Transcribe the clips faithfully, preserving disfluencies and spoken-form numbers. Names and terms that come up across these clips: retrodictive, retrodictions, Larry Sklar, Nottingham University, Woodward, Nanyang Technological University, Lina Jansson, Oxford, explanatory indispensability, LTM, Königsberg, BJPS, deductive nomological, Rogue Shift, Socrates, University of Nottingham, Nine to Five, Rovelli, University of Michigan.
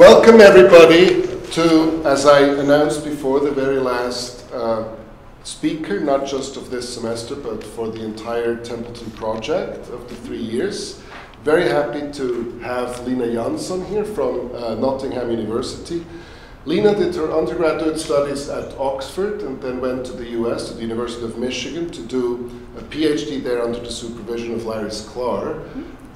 Welcome everybody to, as I announced before, the very last uh, speaker, not just of this semester, but for the entire Templeton project of the three years. Very happy to have Lina Jansson here from uh, Nottingham University. Lina did her undergraduate studies at Oxford and then went to the U S, to the University of Michigan, to do a PhD there under the supervision of Larry Sklar.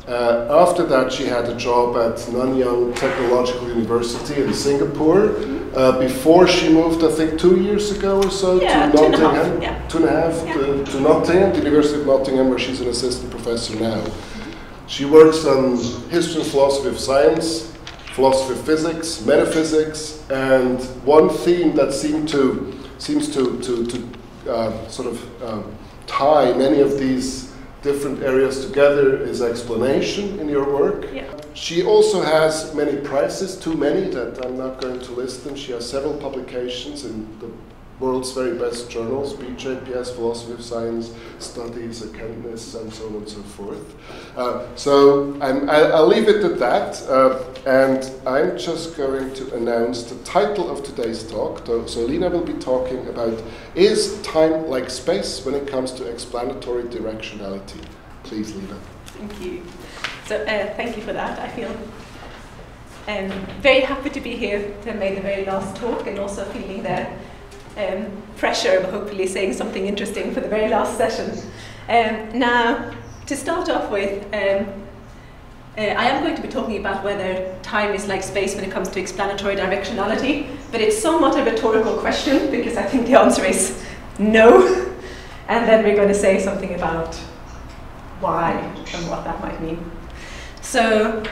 Uh, after that, she had a job at Nanyang Technological University in Singapore uh, before she moved, I think, two years ago or so yeah, to Nottingham, yeah. two and a half, yeah. to, to Nottingham, the University of Nottingham, where she's an assistant professor now. She works on history and philosophy of science, philosophy of physics, metaphysics, and one theme that seemed to, seems to, to, to uh, sort of uh, tie many of these different areas together is explanation in your work. Yeah. She also has many prizes, too many that I'm not going to list them. She has several publications in the world's very best journals, B J P S, Philosophy of Science, Studies, Accounts, and so on and so forth. Uh, so I'm, I, I'll leave it at that, uh, and I'm just going to announce the title of today's talk. So Lina will be talking about, is time like space when it comes to explanatory directionality? Please, Lina. Thank you. So uh, thank you for that. I feel um, very happy to be here to make the very last talk, and also feeling that Um, pressure of hopefully saying something interesting for the very last session. Um, now, to start off with, um, uh, I am going to be talking about whether time is like space when it comes to explanatory directionality, but it's somewhat a rhetorical question because I think the answer is no. And then we're going to say something about why and what that might mean. So,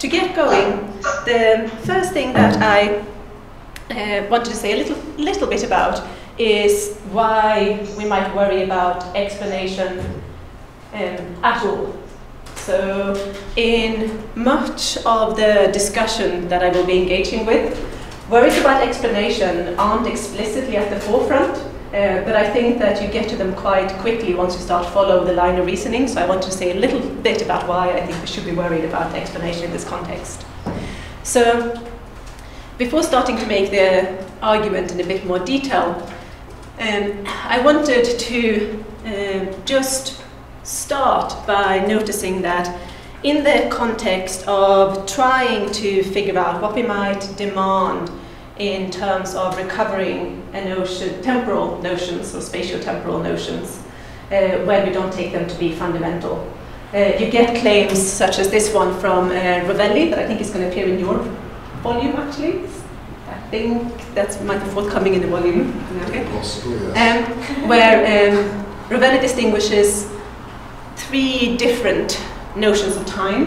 to get going, the first thing that I Uh, wanted to say a little, little bit about is why we might worry about explanation um, at all. So in much of the discussion that I will be engaging with, worries about explanation aren't explicitly at the forefront, uh, but I think that you get to them quite quickly once you start following the line of reasoning, so I want to say a little bit about why I think we should be worried about explanation in this context. So, before starting to make the argument in a bit more detail, um, I wanted to uh, just start by noticing that in the context of trying to figure out what we might demand in terms of recovering a notion, temporal notions or spatiotemporal notions, uh, when we don't take them to be fundamental. Uh, you get claims such as this one from uh, Rovelli that I think is going to appear in your volume, actually. I think that's might be forthcoming in the volume. Okay. Possibly, yes. um, where um, Rovelli distinguishes three different notions of time.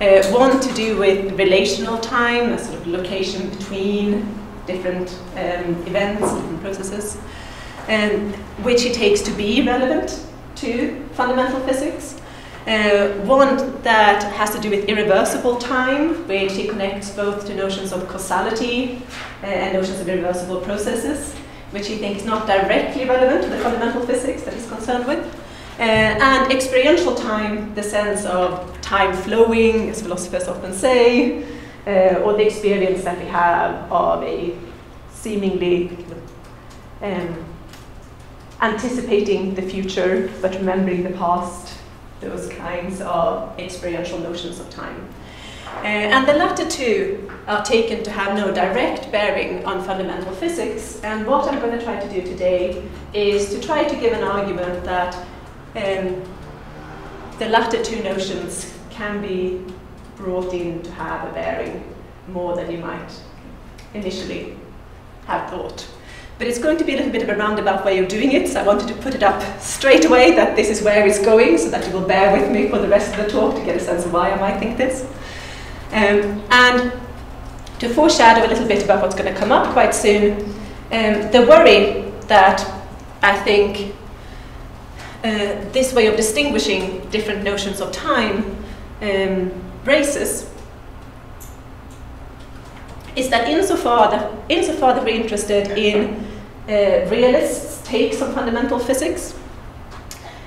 Uh, one to do with relational time, a sort of location between different um, events, different processes, um, which he takes to be relevant to fundamental physics. Uh, one that has to do with irreversible time, which he connects both to notions of causality uh, and notions of irreversible processes, which he thinks is not directly relevant to the fundamental physics that he's concerned with. Uh, and experiential time, the sense of time flowing, as philosophers often say, uh, or the experience that we have of a seemingly um, anticipating the future but remembering the past. Those kinds of experiential notions of time. Uh, and the latter two are taken to have no direct bearing on fundamental physics, and what I'm going to try to do today is to try to give an argument that um, the latter two notions can be brought in to have a bearing more than you might initially have thought. But it's going to be a little bit of a roundabout way of doing it, so I wanted to put it up straight away that this is where it's going, so that you will bear with me for the rest of the talk to get a sense of why I might think this. Um, and to foreshadow a little bit about what's going to come up quite soon, um, the worry that I think uh, this way of distinguishing different notions of time um, raises is that insofar that, insofar that we're interested in uh, realists' takes on fundamental physics,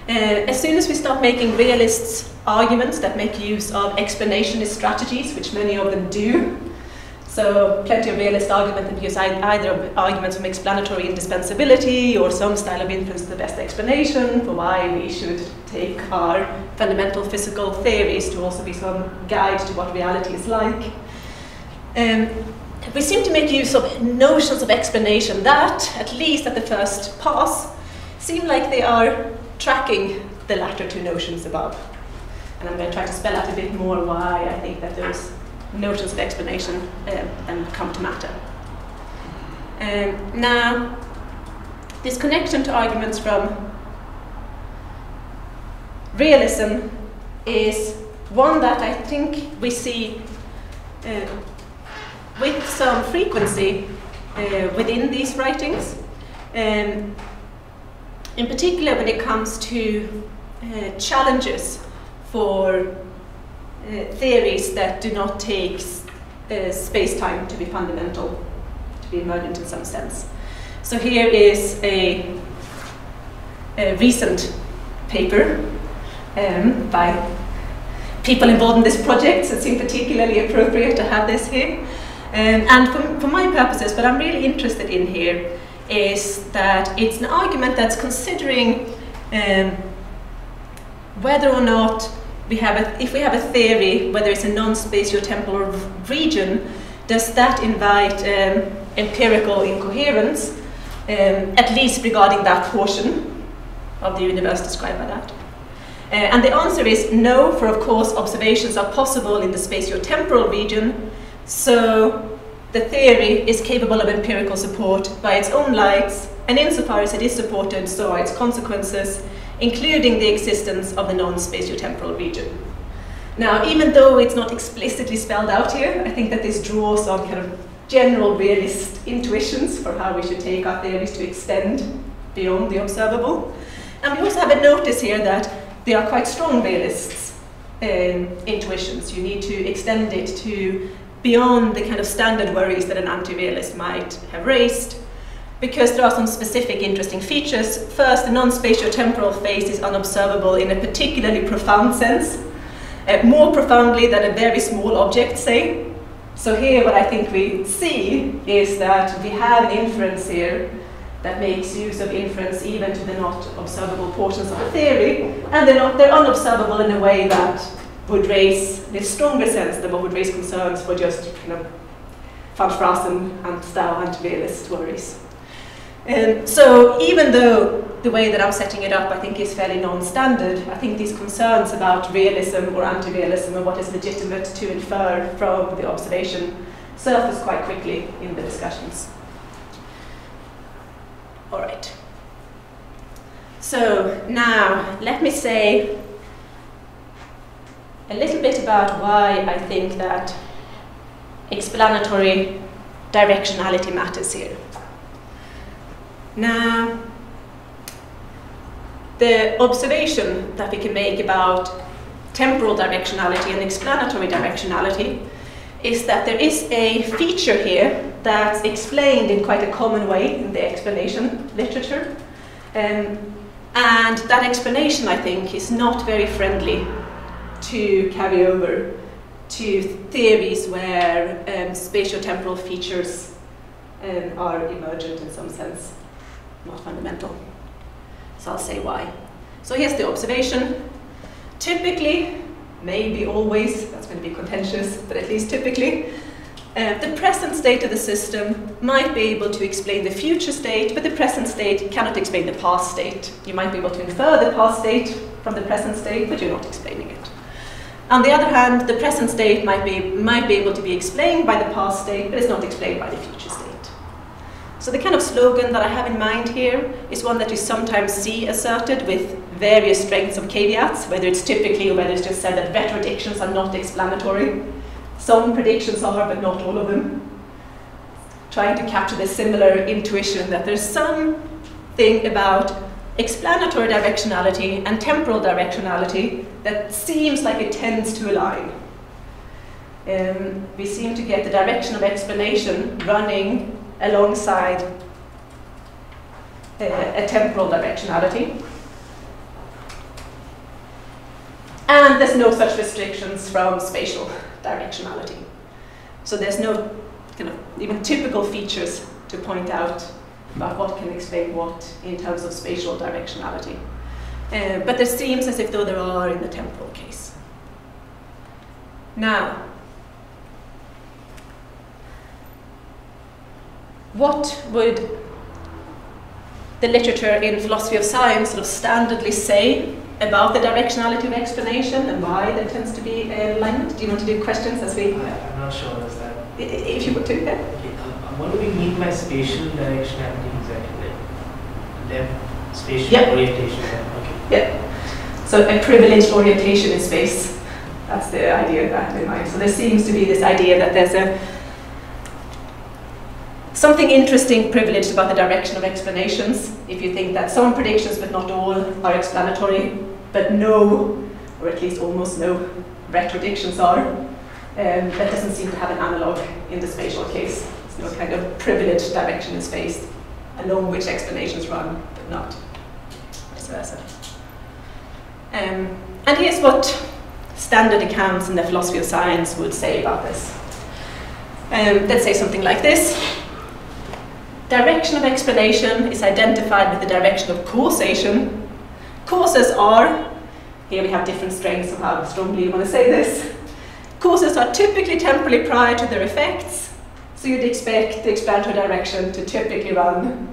Uh, as soon as we start making realists arguments that make use of explanationist strategies, which many of them do, so plenty of realist argument that use either of arguments from explanatory indispensability or some style of inference to the best explanation for why we should take our fundamental physical theories to also be some guide to what reality is like. Um, we seem to make use of notions of explanation that, at least at the first pass, seem like they are tracking the latter two notions above. And I'm going to try to spell out a bit more why I think that those notions of explanation um, and come to matter. Um, now, this connection to arguments from realism is one that I think we see uh, with some frequency uh, within these writings. Um, in particular when it comes to uh, challenges for uh, theories that do not take uh, space-time to be fundamental, to be emergent in some sense. So here is a, a recent paper um, by people involved in this project, so it seemed particularly appropriate to have this here. Um, and for, for my purposes, what I'm really interested in here is that it's an argument that's considering um, whether or not we have a, if we have a theory, whether it's a non-spatiotemporal region, does that invite um, empirical incoherence, um, at least regarding that portion of the universe described by that? Uh, and the answer is no, for of course observations are possible in the spatiotemporal region, so the theory is capable of empirical support by its own lights, and insofar as it is supported, so are its consequences, including the existence of the non-spatiotemporal region. Now, even though it's not explicitly spelled out here, I think that this draws on kind of general realist intuitions for how we should take our theories to extend beyond the observable. And we also have a notice here that they are quite strong realists' um, intuitions. You need to extend it to beyond the kind of standard worries that an anti-realist might have raised, because there are some specific interesting features. First, the non-spatiotemporal phase is unobservable in a particularly profound sense, uh, more profoundly than a very small object, say. So here what I think we see is that we have an inference here that makes use of inference even to the not observable portions of the theory, and they're, not, they're unobservable in a way that would raise this stronger sense than what would raise concerns for just kind of van Frasen and Stau anti-realist worries. And so even though the way that I'm setting it up I think is fairly non-standard, I think these concerns about realism or anti-realism and what is legitimate to infer from the observation surface quite quickly in the discussions. All right. So now let me say a little bit about why I think that explanatory directionality matters here. Now, the observation that we can make about temporal directionality and explanatory directionality is that there is a feature here that's explained in quite a common way in the explanation literature. Um, and that explanation, I think, is not very friendly to carry over to theories where um, spatiotemporal features um, are emergent in some sense, not fundamental. So I'll say why. So here's the observation. Typically, maybe always, that's going to be contentious, but at least typically, uh, the present state of the system might be able to explain the future state, but the present state cannot explain the past state. You might be able to infer the past state from the present state, but you're not explaining it. On the other hand, the present state might be, might be able to be explained by the past state, but it's not explained by the future state. So the kind of slogan that I have in mind here is one that you sometimes see asserted with various strengths of caveats, whether it's typically or whether it's just said that better predictions are not explanatory. Some predictions are, but not all of them. Trying to capture the similar intuition that there's something about explanatory directionality and temporal directionality that seems like it tends to align. Um, we seem to get the direction of explanation running alongside a, a temporal directionality. And there's no such restrictions from spatial directionality. So there's no kind of even typical features to point out about what can explain what in terms of spatial directionality. Uh, but there seems as if though there are in the temporal case. Now, what would the literature in philosophy of science sort of standardly say about the directionality of explanation and why there tends to be alignment? Do you want to do questions as we... I, I'm not sure that's that. If you want to, yeah. Um, what do we mean by spatial directionality exactly? Left, spatial yep. orientation. Okay. Yeah. So a privileged orientation in space. That's the idea of that in mind. So there seems to be this idea that there's a something interesting privileged about the direction of explanations, if you think that some predictions, but not all, are explanatory, but no, or at least almost no, retrodictions are. Um, that doesn't seem to have an analogue in the spatial case. It's no kind of privileged direction in space, along which explanations run, but not vice versa. Um, and here's what standard accounts in the philosophy of science would say about this. Um, let's say something like this. Direction of explanation is identified with the direction of causation. Causes are, here we have different strengths of how strongly you want to say this. Causes are typically temporally prior to their effects, so you'd expect the explanatory direction to typically run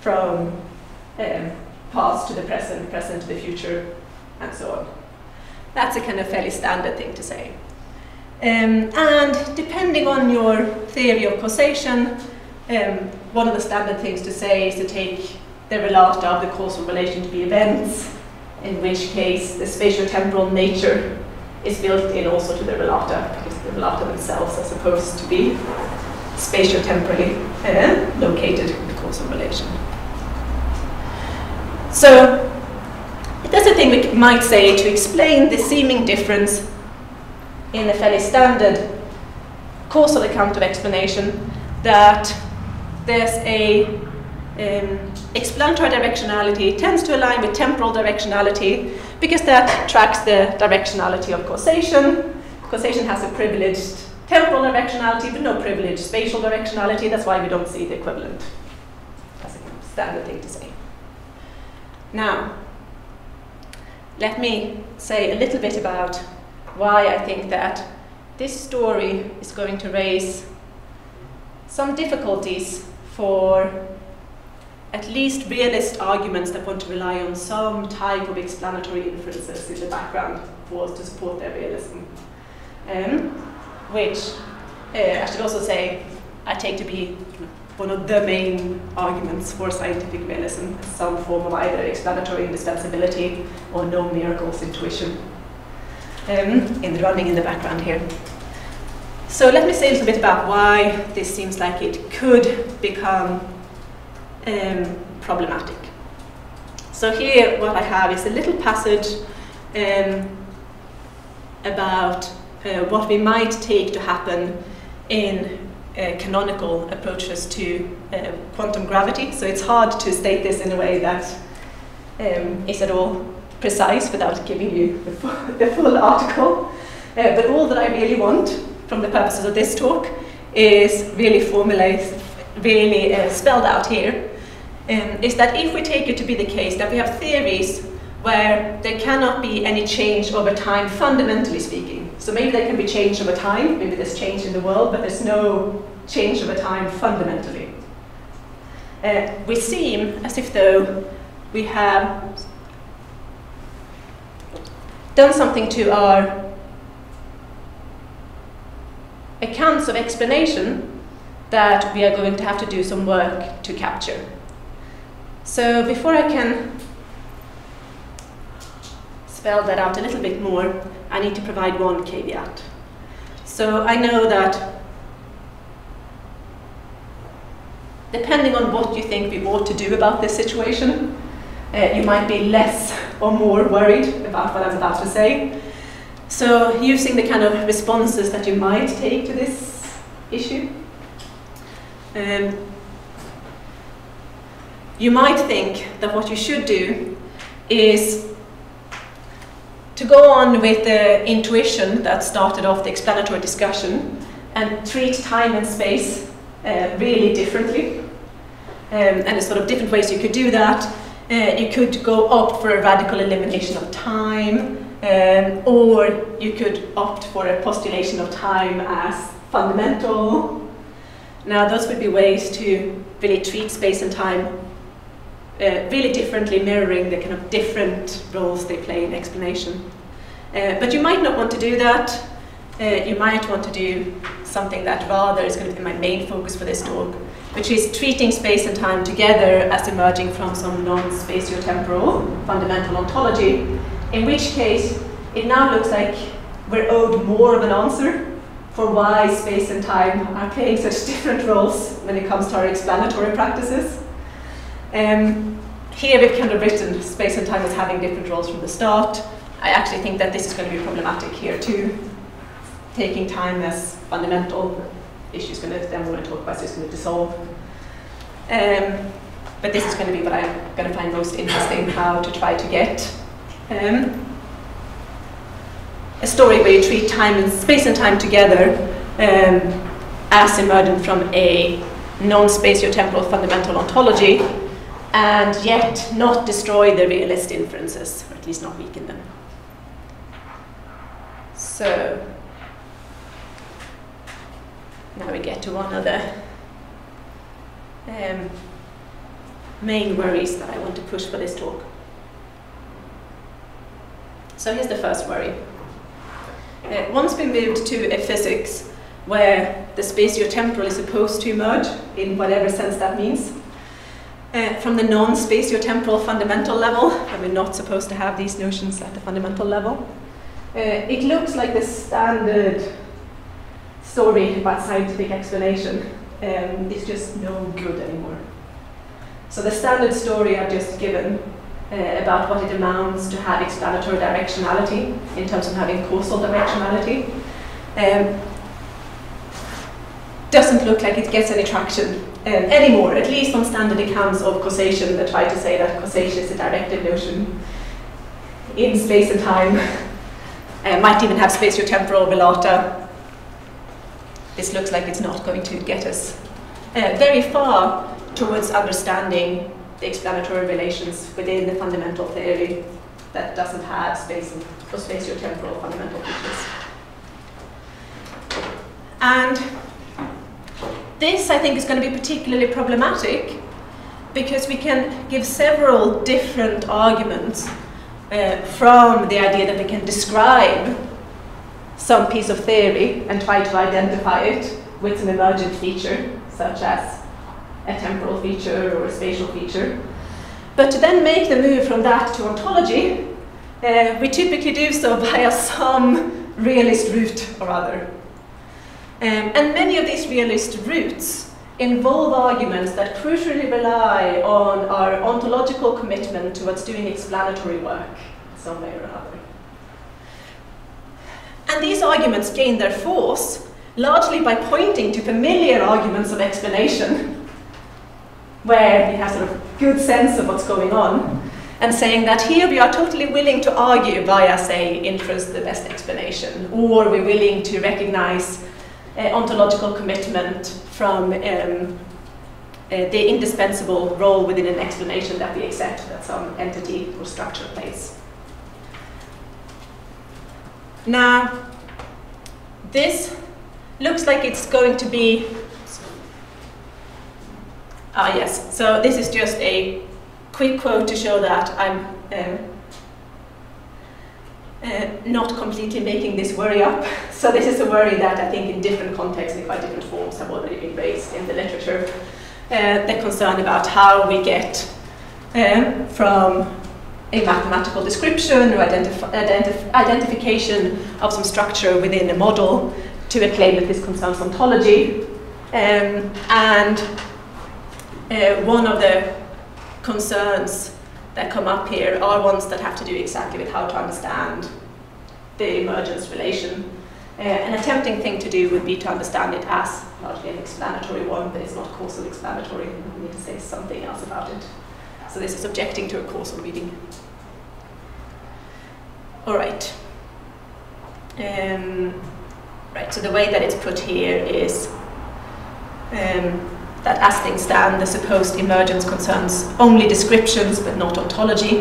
from um, past to the present, present to the future, and so on. That's a kind of fairly standard thing to say. Um, and depending on your theory of causation, Um, one of the standard things to say is to take the relata of the causal relation to be events, in which case the spatiotemporal nature is built in also to the relata, because the relata themselves are supposed to be spatiotemporally uh, located in the causal relation. So that's a thing we might say to explain the seeming difference in a fairly standard causal account of explanation, that there's a um, explanatory directionality tends to align with temporal directionality because that tracks the directionality of causation. Causation has a privileged temporal directionality, but no privileged spatial directionality. That's why we don't see the equivalent. That's a standard thing to say. Now, let me say a little bit about why I think that this story is going to raise some difficulties for at least realist arguments that want to rely on some type of explanatory inferences in the background for to support their realism. Um, which uh, I should also say I take to be one of the main arguments for scientific realism, some form of either explanatory indispensability or no miracles intuition um, in the running in the background here. So let me say a little bit about why this seems like it could become um, problematic. So here what I have is a little passage um, about uh, what we might take to happen in uh, canonical approaches to uh, quantum gravity. So it's hard to state this in a way that um, is at all precise without giving you the full, the full article. Uh, but all that I really want from the purposes of this talk is really formulated, really uh, spelled out here, um, is that if we take it to be the case that we have theories where there cannot be any change over time, fundamentally speaking. So maybe there can be change over time, maybe there's change in the world, but there's no change over time fundamentally. Uh, we seem as if though we have done something to our accounts of explanation that we are going to have to do some work to capture. So before I can spell that out a little bit more, I need to provide one caveat. So I know that depending on what you think we ought to do about this situation, uh, you might be less or more worried about what I'm about to say. So using the kind of responses that you might take to this issue, um, you might think that what you should do is To go on with the intuition that started off the explanatory discussion and treat time and space uh, really differently, um, and there's sort of different ways you could do that. Uh, you could go opt for a radical elimination of time, um, or you could opt for a postulation of time as fundamental. Now those would be ways to really treat space and time Uh, really differently, mirroring the kind of different roles they play in explanation. Uh, but you might not want to do that. Uh, you might want to do something that rather is going to be my main focus for this talk, which is treating space and time together as emerging from some non-spatiotemporal fundamental ontology, in which case it now looks like we're owed more of an answer for why space and time are playing such different roles when it comes to our explanatory practices. Um, here we've kind of written space and time as having different roles from the start. I actually think that this is going to be problematic here too. Taking time as fundamental issues going to, then we're going to talk about this, is going to dissolve. Um, but this is going to be what I'm going to find most interesting, how to try to get um, a story where you treat time and space and time together um, as emergent from a non-spatiotemporal fundamental ontology, and yet not destroy the realist inferences, or at least not weaken them. So now we get to one of the um, main worries that I want to push for this talk. So here's the first worry. Uh, once we moved to a physics where the spatiotemporal is supposed to emerge, in whatever sense that means, Uh, from the non-spatiotemporal fundamental level, and we're not supposed to have these notions at the fundamental level. Uh, it looks like the standard story about scientific explanation um, is just no good anymore. So the standard story I've just given uh, about what it amounts to have explanatory directionality in terms of having causal directionality um, doesn't look like it gets any traction Um, anymore, at least on standard accounts of causation that try to say that causation is a directive notion in space and time. uh, might even have spatiotemporal velata. This looks like it's not going to get us uh, very far towards understanding the explanatory relations within the fundamental theory that doesn't have space or spatiotemporal fundamental features. And this, I think, is going to be particularly problematic because we can give several different arguments uh, from the idea that we can describe some piece of theory and try to identify it with an emergent feature, such as a temporal feature or a spatial feature. But to then make the move from that to ontology, uh, we typically do so via some realist route or other. Um, and many of these realist routes involve arguments that crucially rely on our ontological commitment towards doing explanatory work, some way or another. And these arguments gain their force largely by pointing to familiar arguments of explanation, where we have sort of good sense of what's going on, and saying that here we are totally willing to argue via, say, inference the best explanation, or we're willing to recognize Uh, ontological commitment from um, uh, the indispensable role within an explanation that we accept that some entity or structure plays. Now, this looks like it's going to be... Ah, yes, so this is just a quick quote to show that I'm um, Uh, not completely making this worry up. So this is a worry that I think in different contexts and quite different forms have already been raised in the literature. Uh, the concern about how we get um, from a mathematical description or identif identif identification of some structure within a model to a claim that this concerns ontology. Um, and uh, one of the concerns that come up here are ones that have to do exactly with how to understand the emergence relation. Uh, an attempting thing to do would be to understand it as largely an explanatory one, but it's not causal explanatory. We need to say something else about it. So this is objecting to a causal reading. All right. Um, right, so the way that it's put here is um, that as things stand, the supposed emergence concerns only descriptions but not ontology.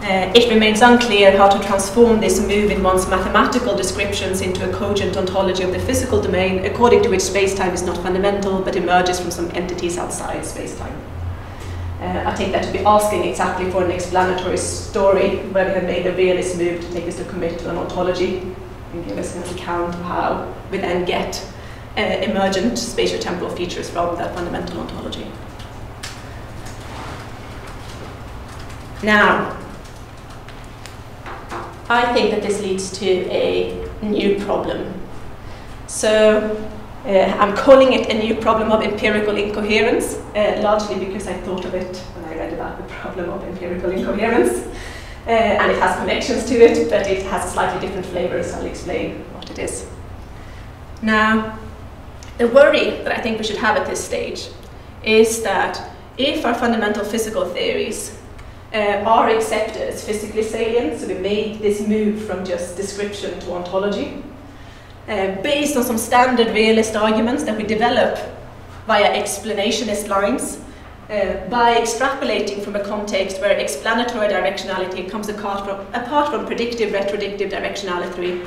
Uh, it remains unclear how to transform this move in one's mathematical descriptions into a cogent ontology of the physical domain, according to which space-time is not fundamental but emerges from some entities outside space-time. Uh, I take that to be asking exactly for an explanatory story where we have made the realist move to take us to commit to an ontology and give us an account of how we then get uh, emergent spatiotemporal features from that fundamental ontology. Now, I think that this leads to a new problem. So, Uh, I'm calling it a new problem of empirical incoherence, uh, largely because I thought of it when I read about the problem of empirical incoherence. Uh, and it has connections to it, but it has a slightly different flavor, so I'll explain what it is. Now, the worry that I think we should have at this stage is that if our fundamental physical theories uh, are accepted as physically salient, so we made this move from just description to ontology, Uh, based on some standard realist arguments that we develop via explanationist lines, uh, by extrapolating from a context where explanatory directionality comes apart from, apart from predictive retrodictive directionality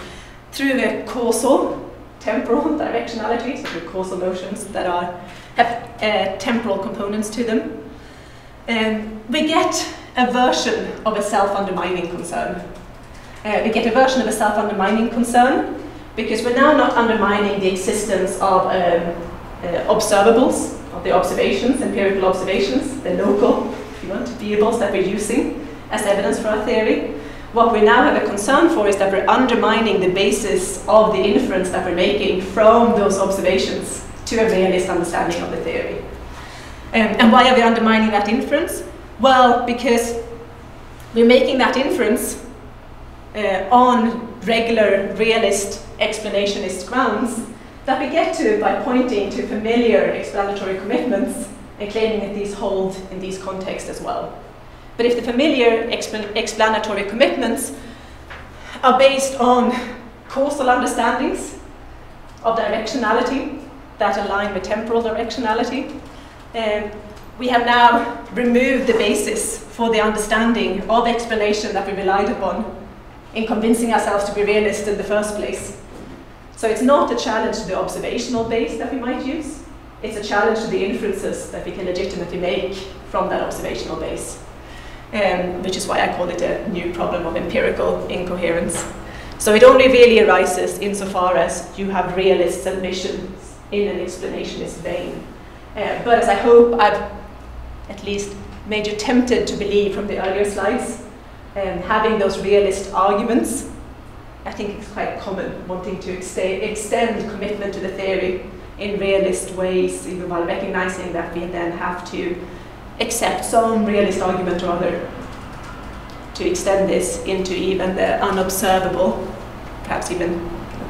through a causal, temporal directionality, so causal notions that are, have uh, temporal components to them, um, we get a version of a self-undermining concern. Uh, we get a version of a self-undermining concern because we're now not undermining the existence of um, uh, observables, of the observations, empirical observations, the local, if you want, variables that we're using as evidence for our theory. What we now have a concern for is that we're undermining the basis of the inference that we're making from those observations to a realist understanding of the theory. Um, and why are we undermining that inference? Well, because we're making that inference uh, on regular realist explanationist grounds that we get to by pointing to familiar explanatory commitments and claiming that these hold in these contexts as well. But if the familiar expl explanatory commitments are based on causal understandings of directionality that align with temporal directionality, um, we have now removed the basis for the understanding of explanation that we relied upon in convincing ourselves to be realists in the first place. So it's not a challenge to the observational base that we might use, it's a challenge to the inferences that we can legitimately make from that observational base, um, which is why I call it a new problem of empirical incoherence. So it only really arises insofar as you have realist submissions in an explanationist vein. Uh, but as I hope I've at least made you tempted to believe from the earlier slides, and having those realist arguments, I think it's quite common, wanting to ex extend commitment to the theory in realist ways, even while recognizing that we then have to accept some realist argument or other to extend this into even the unobservable, perhaps even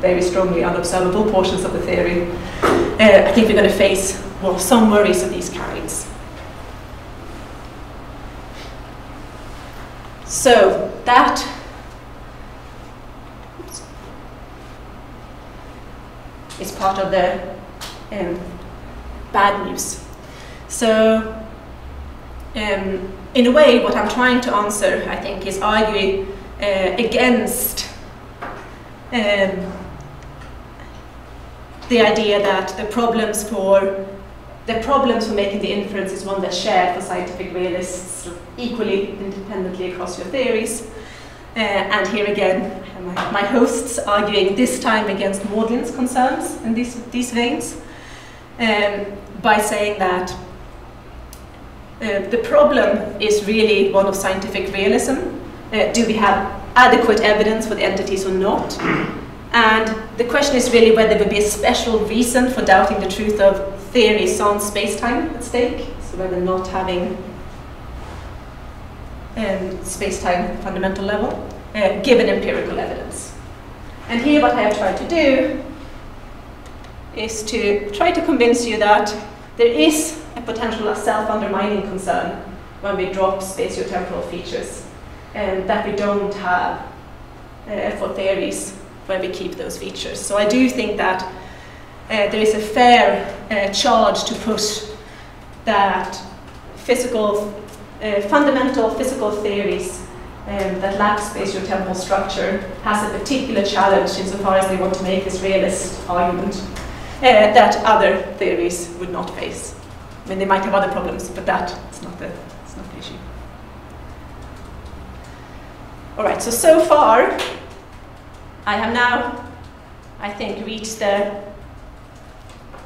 very strongly unobservable portions of the theory. Uh, I think we're going to face well, some worries of these kinds. So that, oops, is part of the um, bad news. So um, in a way, what I'm trying to answer, I think, is arguing uh, against um, the idea that the problems for The problems for making the inference is one that's shared for scientific realists equally independently across your theories. Uh, and here again, my, my hosts arguing this time against Maudlin's concerns in these, these veins um, by saying that uh, the problem is really one of scientific realism. Uh, do we have adequate evidence for the entities or not? And the question is really whether there would be a special reason for doubting the truth of theories on space-time at stake, so whether not having um, space-time fundamental level, uh, given empirical evidence. And here what I have tried to do is to try to convince you that there is a potential self-undermining concern when we drop spatiotemporal features, and that we don't have uh, for theories when we keep those features. So I do think that uh, there is a fair uh, charge to push that physical, uh, fundamental physical theories um, that lack spatiotemporal structure has a particular challenge insofar as they want to make this realist argument uh, that other theories would not face. I mean, they might have other problems, but that is not the, it's not the issue. All right, so, so far, I have now, I think, reached the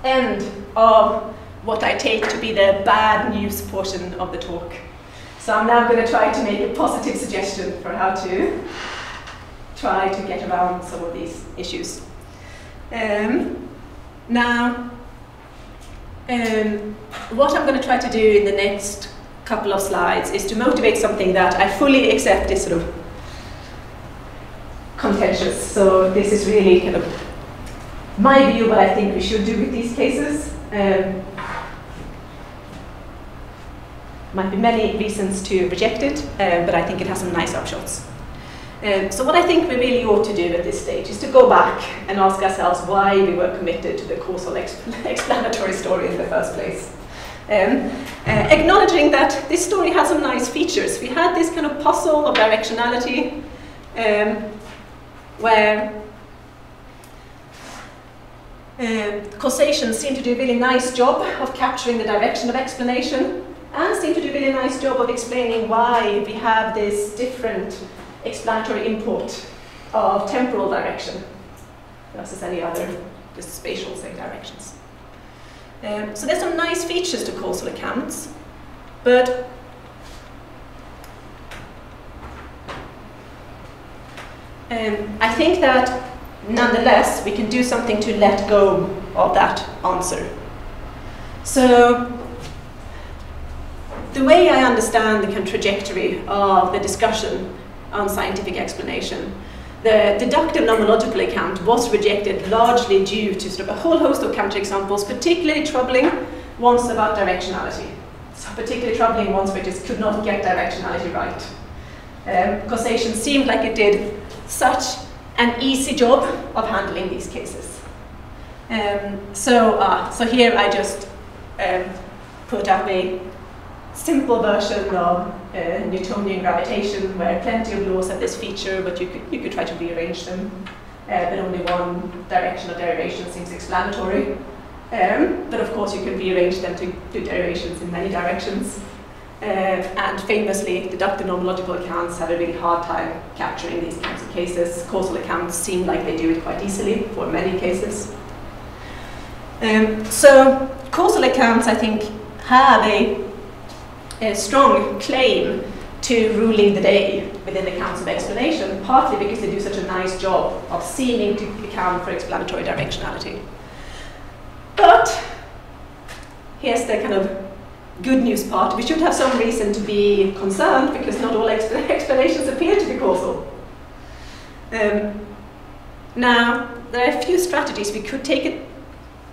end of what I take to be the bad news portion of the talk. So I'm now going to try to make a positive suggestion for how to try to get around some of these issues. Um, now, um, what I'm going to try to do in the next couple of slides is to motivate something that I fully accept is sort of contentious. So this is really kind of my view, what I think we should do with these cases. Um, might be many reasons to reject it, uh, but I think it has some nice upshots. Um, so what I think we really ought to do at this stage is to go back and ask ourselves why we were committed to the causal ex explanatory story in the first place. Um, uh, acknowledging that this story has some nice features. We had this kind of puzzle of directionality, um, where um, causation seemed to do a really nice job of capturing the direction of explanation, and seemed to do a really nice job of explaining why we have this different explanatory import of temporal direction versus any other just spatial, say, directions. Um, so there's some nice features to causal accounts, but um, I think that nonetheless we can do something to let go of that answer. So the way I understand the kind of trajectory of the discussion on scientific explanation, the deductive nomological account was rejected largely due to sort of a whole host of counterexamples, particularly troubling ones about directionality. So particularly troubling ones where just could not get directionality right. Um, causation seemed like it did such an easy job of handling these cases. Um, so, uh, so here I just um, put up a simple version of uh, Newtonian gravitation, where plenty of laws have this feature, but you could, you could try to rearrange them. Uh, but only one direction of derivation seems explanatory. Um, but of course you could rearrange them to do derivations in many directions. Uh, and famously, deductive nomological accounts have a really hard time capturing these kinds of cases. Causal accounts seem like they do it quite easily for many cases. Um, so causal accounts, I think, have a a strong claim to ruling the day within the accounts of explanation, partly because they do such a nice job of seeming to account for explanatory directionality. But here's the kind of good news part. We should have some reason to be concerned, because not all expl explanations appear to be causal. Um, now, there are a few strategies we could take at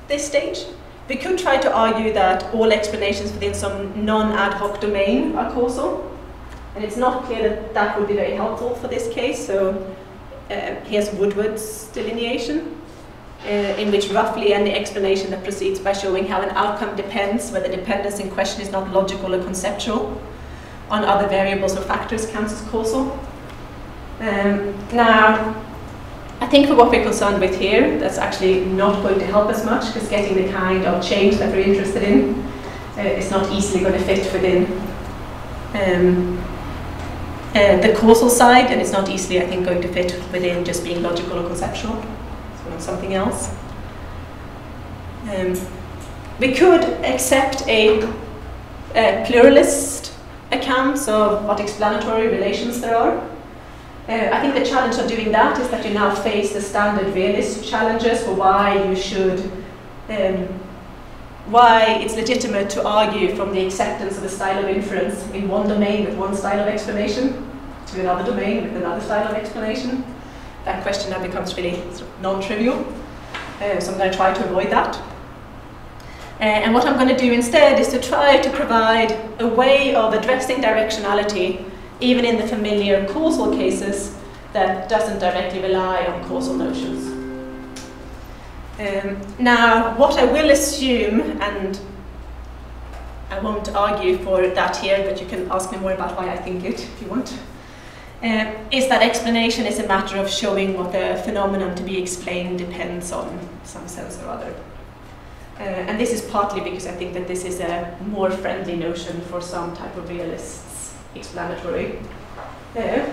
this stage. We could try to argue that all explanations within some non-ad hoc domain are causal, and it's not clear that that would be very helpful for this case. So uh, here's Woodward's delineation, uh, in which roughly any explanation that proceeds by showing how an outcome depends, where the dependence in question is not logical or conceptual, on other variables or factors counts as causal. Um, now, I think for what we're concerned with here, that's actually not going to help us much, because getting the kind of change that we're interested in uh, is not easily going to fit within um, uh, the causal side, and it's not easily, I think, going to fit within just being logical or conceptual. So we want something else. Um, we could accept a, a pluralist accounts of what explanatory relations there are. Uh, I think the challenge of doing that is that you now face the standard realist challenges for why you should, um, why it's legitimate to argue from the acceptance of a style of inference in one domain with one style of explanation to another domain with another style of explanation. That question now becomes really sort of non-trivial, uh, so I'm going to try to avoid that. Uh, and what I'm going to do instead is to try to provide a way of addressing directionality even in the familiar causal cases that doesn't directly rely on causal notions. Um, now, what I will assume, and I won't argue for that here, but you can ask me more about why I think it if you want, uh, is that explanation is a matter of showing what the phenomenon to be explained depends on some sense or other. Uh, and this is partly because I think that this is a more friendly notion for some type of realists, explanatory. Uh,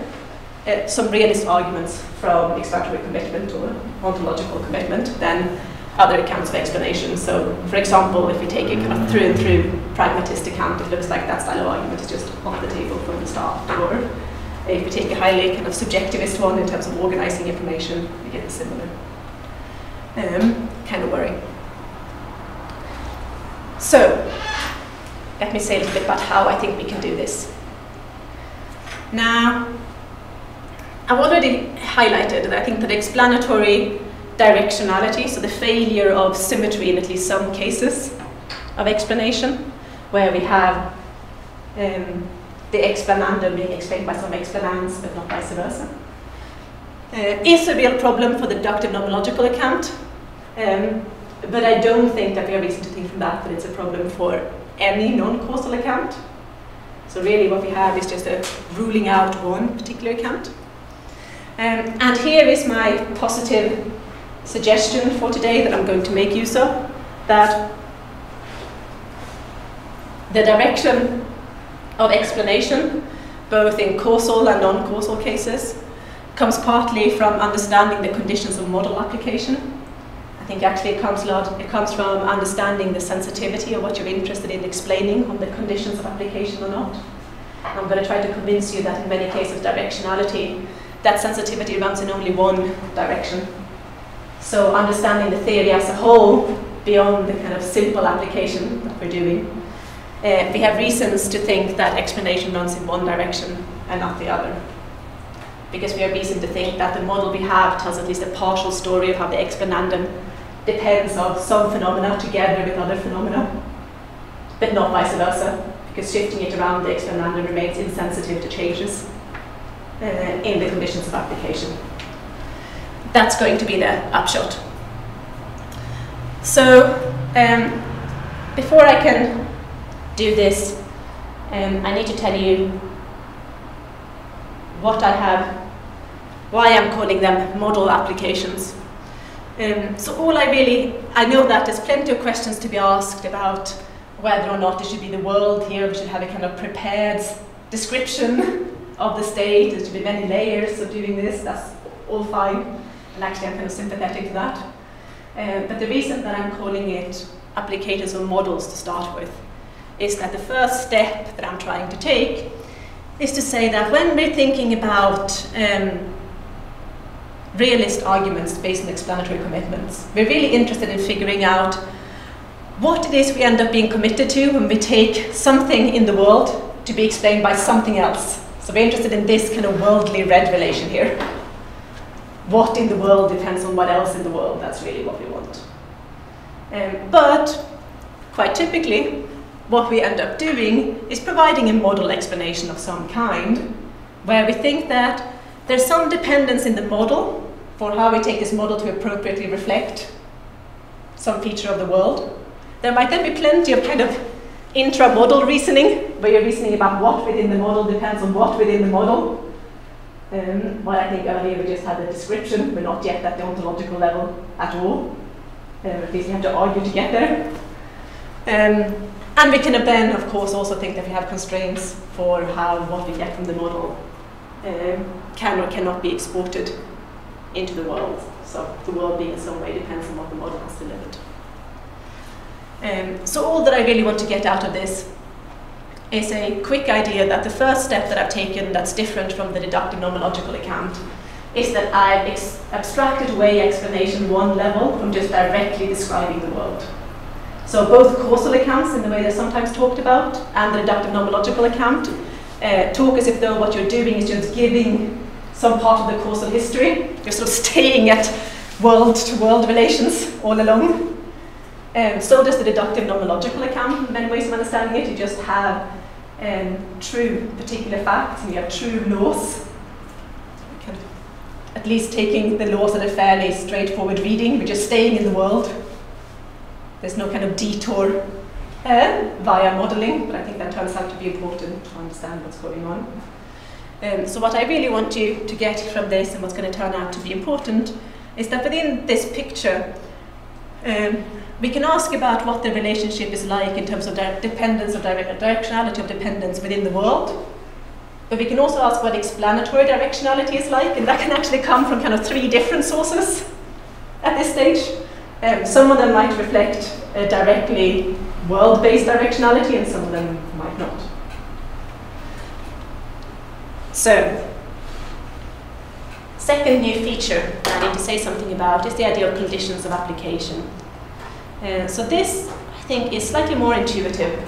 uh, some realist arguments from explanatory commitment or ontological commitment than other accounts of explanation. So, for example, if we take a kind of through and through pragmatist account, it looks like that style of argument is just off the table from the start. Or if we take a highly kind of subjectivist one in terms of organizing information, we get similar. Um, kind of worrying. So, let me say a little bit about how I think we can do this. Now, I've already highlighted that I think that explanatory directionality, so the failure of symmetry in at least some cases of explanation, where we have um, the explanandum being explained by some explanans but not vice versa, uh, is a real problem for the deductive nomological account. Um, But I don't think that we have reason to think from that that it's a problem for any non-causal account. So really what we have is just a ruling out one particular account. Um, and here is my positive suggestion for today that I'm going to make use of, that the direction of explanation, both in causal and non-causal cases, comes partly from understanding the conditions of model application. I think actually it comes, a lot, it comes from understanding the sensitivity of what you're interested in explaining on the conditions of application or not. I'm going to try to convince you that in many cases directionality, that sensitivity runs in only one direction. So understanding the theory as a whole beyond the kind of simple application that we're doing, uh, we have reasons to think that explanation runs in one direction and not the other, because we have reason to think that the model we have tells at least a partial story of how the explanandum depends on some phenomena together with other phenomena, but not vice versa, because shifting it around the explanandum remains insensitive to changes uh, in the conditions of application. That's going to be the upshot. So um, before I can do this, um, I need to tell you what I have, why I'm calling them model applications. Um, so all I really, I know that there's plenty of questions to be asked about whether or not it should be the world here, we should have a kind of prepared description of the state, there should be many layers of doing this, that's all fine, and actually I'm kind of sympathetic to that. Uh, but the reason that I'm calling it applicators or models to start with is that the first step that I'm trying to take is to say that when we're thinking about um, realist arguments based on explanatory commitments, we're really interested in figuring out what it is we end up being committed to when we take something in the world to be explained by something else. So we're interested in this kind of worldly red relation here. What in the world depends on what else in the world, that's really what we want. Um, but quite typically, what we end up doing is providing a model explanation of some kind, where we think that there's some dependence in the model for how we take this model to appropriately reflect some feature of the world. There might then be plenty of kind of intra-model reasoning, where you're reasoning about what within the model depends on what within the model. Um, well, I think earlier we just had a description, we're not yet at the ontological level at all. Um, at least you have to argue to get there. Um, And we can then, of course, also think that we have constraints for how what we get from the model um, can or cannot be exported into the world. So the world being in some way depends on what the model has delivered. Um, so all that I really want to get out of this is a quick idea that the first step that I've taken that's different from the deductive nomological account is that I've ex abstracted away explanation one level from just directly describing the world. So both causal accounts, in the way they're sometimes talked about, and the deductive nomological account, uh, talk as if though what you're doing is just giving some part of the causal history. You're sort of staying at world-to-world relations all along. Um, so does the deductive nomological account, in many ways of understanding it. You just have um, true particular facts, and you have true laws. Kind of at least taking the laws at a fairly straightforward reading. We're just staying in the world. There's no kind of detour uh, via modeling, but I think that turns out to be important to understand what's going on. Um, so what I really want you to get from this, and what's going to turn out to be important, is that within this picture, um, we can ask about what the relationship is like in terms of dependence or directionality of dependence within the world. But we can also ask what explanatory directionality is like, and that can actually come from kind of three different sources at this stage. Um, some of them might reflect uh, directly world-based directionality, and some of them might not. So, second new feature that I need to say something about is the idea of conditions of application. Uh, so this, I think, is slightly more intuitive.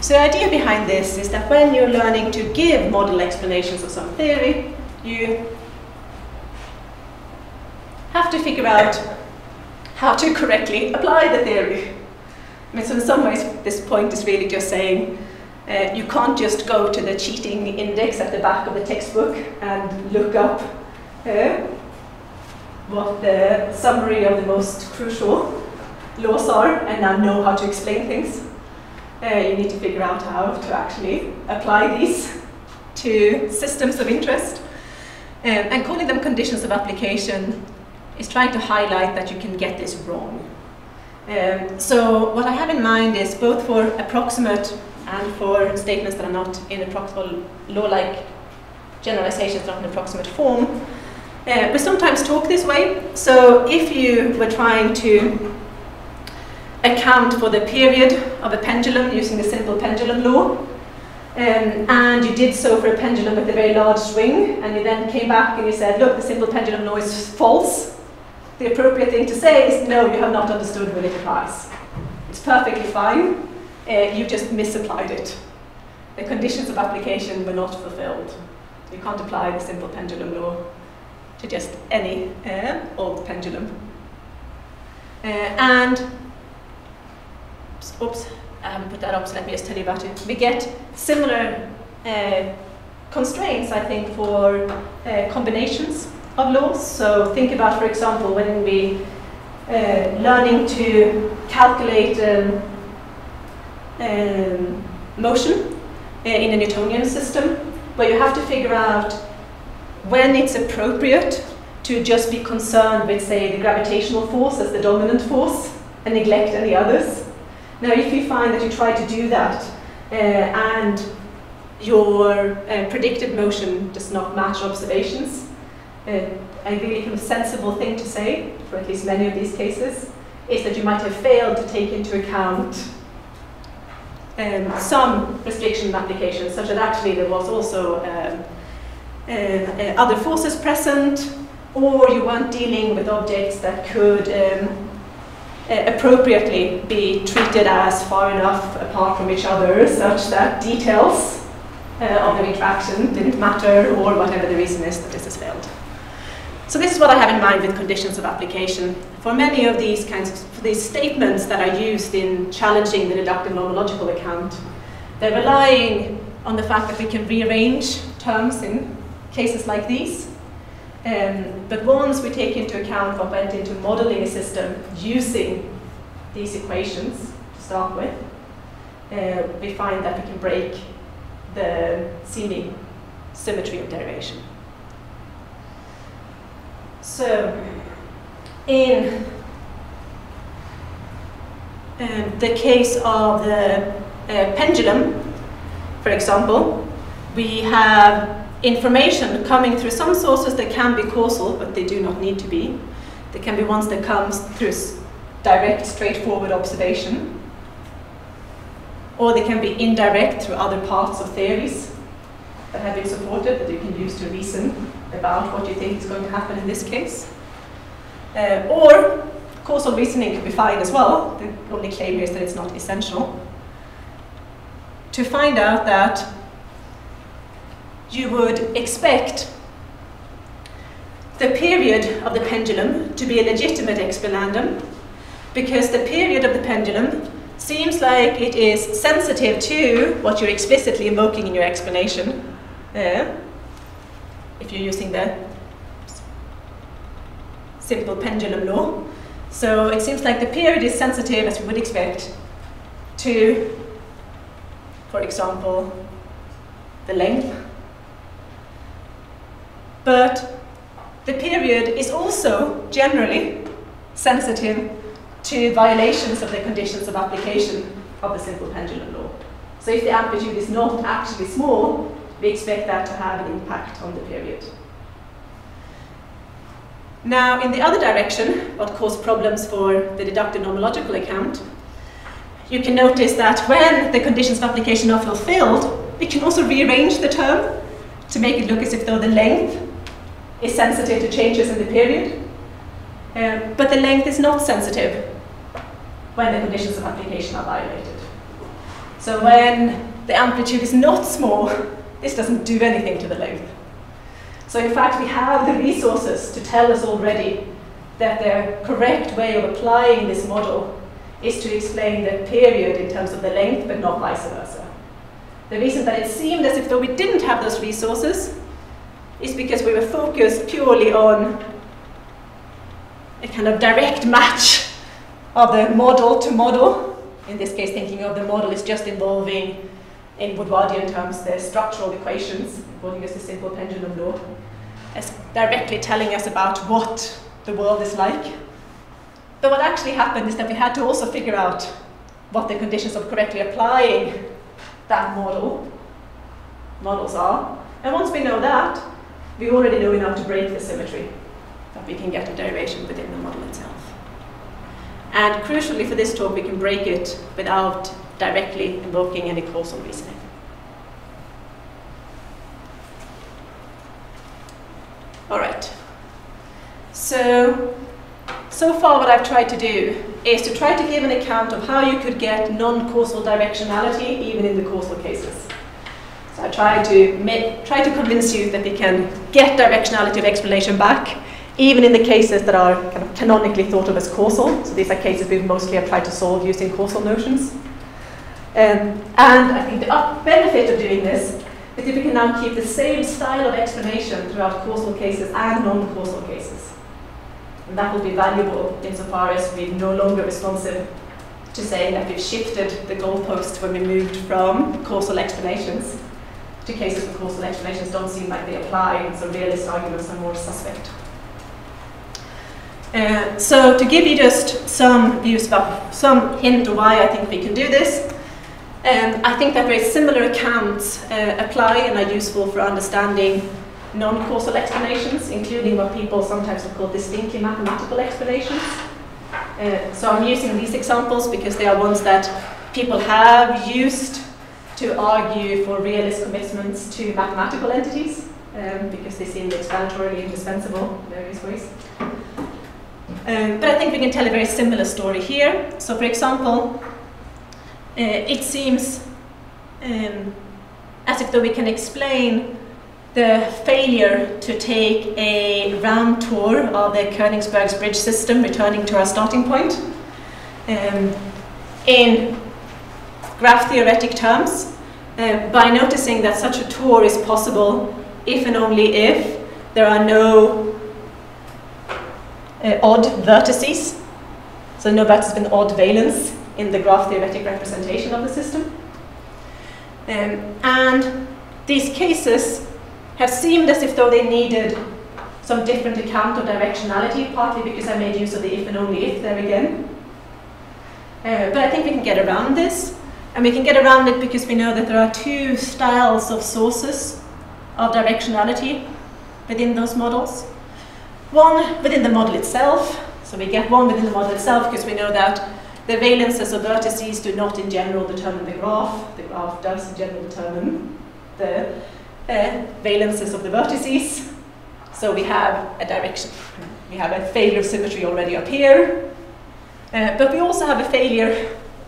So the idea behind this is that when you're learning to give model explanations of some theory, you have to figure out how to correctly apply the theory. I mean, so in some ways, this point is really just saying, Uh, you can't just go to the cheating index at the back of the textbook and look up uh, what the summary of the most crucial laws are and now know how to explain things. Uh, you need to figure out how to actually apply these to systems of interest. Um, and calling them conditions of application is trying to highlight that you can get this wrong. Um, so what I have in mind is both for approximate and for statements that are not in approximate law-like generalizations, not in approximate form. Uh, we sometimes talk this way. So if you were trying to account for the period of a pendulum using the simple pendulum law, um, and you did so for a pendulum with a very large swing, and you then came back and you said, look, the simple pendulum law is false, the appropriate thing to say is, no, you have not understood what it applies. It's perfectly fine. Uh, you just misapplied it. The conditions of application were not fulfilled. You can't apply the simple pendulum law to just any uh, old pendulum. Uh, and, oops, I haven't put that up, so let me just tell you about it. We get similar uh, constraints, I think, for uh, combinations of laws. So think about, for example, when we uh, learning to calculate um, Um, motion uh, in a Newtonian system, where you have to figure out when it's appropriate to just be concerned with, say, the gravitational force as the dominant force and neglect any others. Now, if you find that you try to do that uh, and your uh, predicted motion does not match observations, uh, a really kind of sensible thing to say, for at least many of these cases, is that you might have failed to take into account Um, some restriction applications, such that actually there was also um, uh, uh, other forces present, or you weren't dealing with objects that could um, uh, appropriately be treated as far enough apart from each other, such that details uh, of the interaction didn't matter, or whatever the reason is that this has failed. So this is what I have in mind with conditions of application. For many of these kinds of for these statements that are used in challenging the deductive nomological account, they're relying on the fact that we can rearrange terms in cases like these. Um, but once we take into account what went into modeling a system using these equations to start with, uh, we find that we can break the seeming symmetry of derivation. So, in um, the case of the uh, pendulum, for example, we have information coming through some sources that can be causal, but they do not need to be. They can be ones that comes through direct, straightforward observation, or they can be indirect through other parts of theories that have been supported that you can use to reason about what you think is going to happen in this case. Uh, or causal reasoning could be fine as well. The only claim here is that it's not essential. To find out that you would expect the period of the pendulum to be a legitimate explanandum, because the period of the pendulum seems like it is sensitive to what you're explicitly evoking in your explanation. Uh, if you're using the simple pendulum law. So it seems like the period is sensitive, as we would expect, to, for example, the length. But the period is also generally sensitive to violations of the conditions of application of the simple pendulum law. So if the amplitude is not actually small, we expect that to have an impact on the period. Now, in the other direction, what caused problems for the deductive nomological account, you can notice that when the conditions of application are fulfilled, we can also rearrange the term to make it look as if though the length is sensitive to changes in the period, um, but the length is not sensitive when the conditions of application are violated. So when the amplitude is not small, this doesn't do anything to the length. So in fact, we have the resources to tell us already that the correct way of applying this model is to explain the period in terms of the length, but not vice versa. The reason that it seemed as if though we didn't have those resources is because we were focused purely on a kind of direct match of the model to model. In this case, thinking of the model is just involving, in Woodwardian terms, the structural equations, according to the simple pendulum law, as directly telling us about what the world is like. But what actually happened is that we had to also figure out what the conditions of correctly applying that model, models are. And once we know that, we already know enough to break the symmetry, that we can get a derivation within the model itself. And crucially for this talk, we can break it without directly invoking any causal reasoning. All right. So, so far what I've tried to do is to try to give an account of how you could get non-causal directionality even in the causal cases. So I try to, try to convince you that we can get directionality of explanation back even in the cases that are kind of canonically thought of as causal. So these are cases we've mostly tried to solve using causal notions. Um, and I think the up benefit of doing this is that we can now keep the same style of explanation throughout causal cases and non-causal cases. And that will be valuable insofar as we're no longer responsive to saying that we've shifted the goalposts when we moved from causal explanations to cases where causal explanations don't seem like they apply, and so realist arguments are more suspect. Uh, so to give you just some views about, some hint of why I think we can do this, Um, I think that very similar accounts uh, apply and are useful for understanding non-causal explanations, including what people sometimes would call distinctly mathematical explanations. Uh, so I'm using these examples because they are ones that people have used to argue for realist commitments to mathematical entities, um, because they seem explanatorily indispensable in various ways. Um, but I think we can tell a very similar story here. So for example, Uh, it seems um, as if though we can explain the failure to take a round tour of the Königsberg's bridge system, returning to our starting point, um, in graph theoretic terms, uh, by noticing that such a tour is possible if and only if there are no uh, odd vertices, so no vertices with an odd valence in the graph theoretic representation of the system. Um, and these cases have seemed as if though they needed some different account of directionality, partly because I made use of the if and only if there again. Uh, but I think we can get around this. And we can get around it because we know that there are two styles of sources of directionality within those models. One within the model itself. So we get one within the model itself because we know that the valences of vertices do not in general determine the graph. The graph does in general determine the uh, valences of the vertices. So we have a direction. We have a failure of symmetry already up here. Uh, but we also have a failure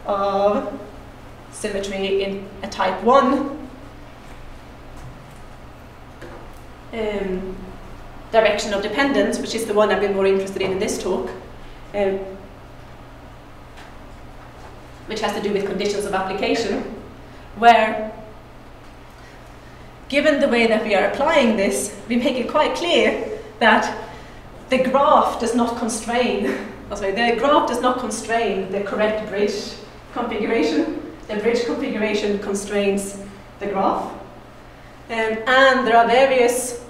of symmetry in a type one um, direction of dependence, which is the one I've been more interested in in this talk. Um, which has to do with conditions of application, where, given the way that we are applying this, we make it quite clear that the graph does not constrain, oh, sorry, the graph does not constrain the correct bridge configuration. The bridge configuration constrains the graph. Um, and there are various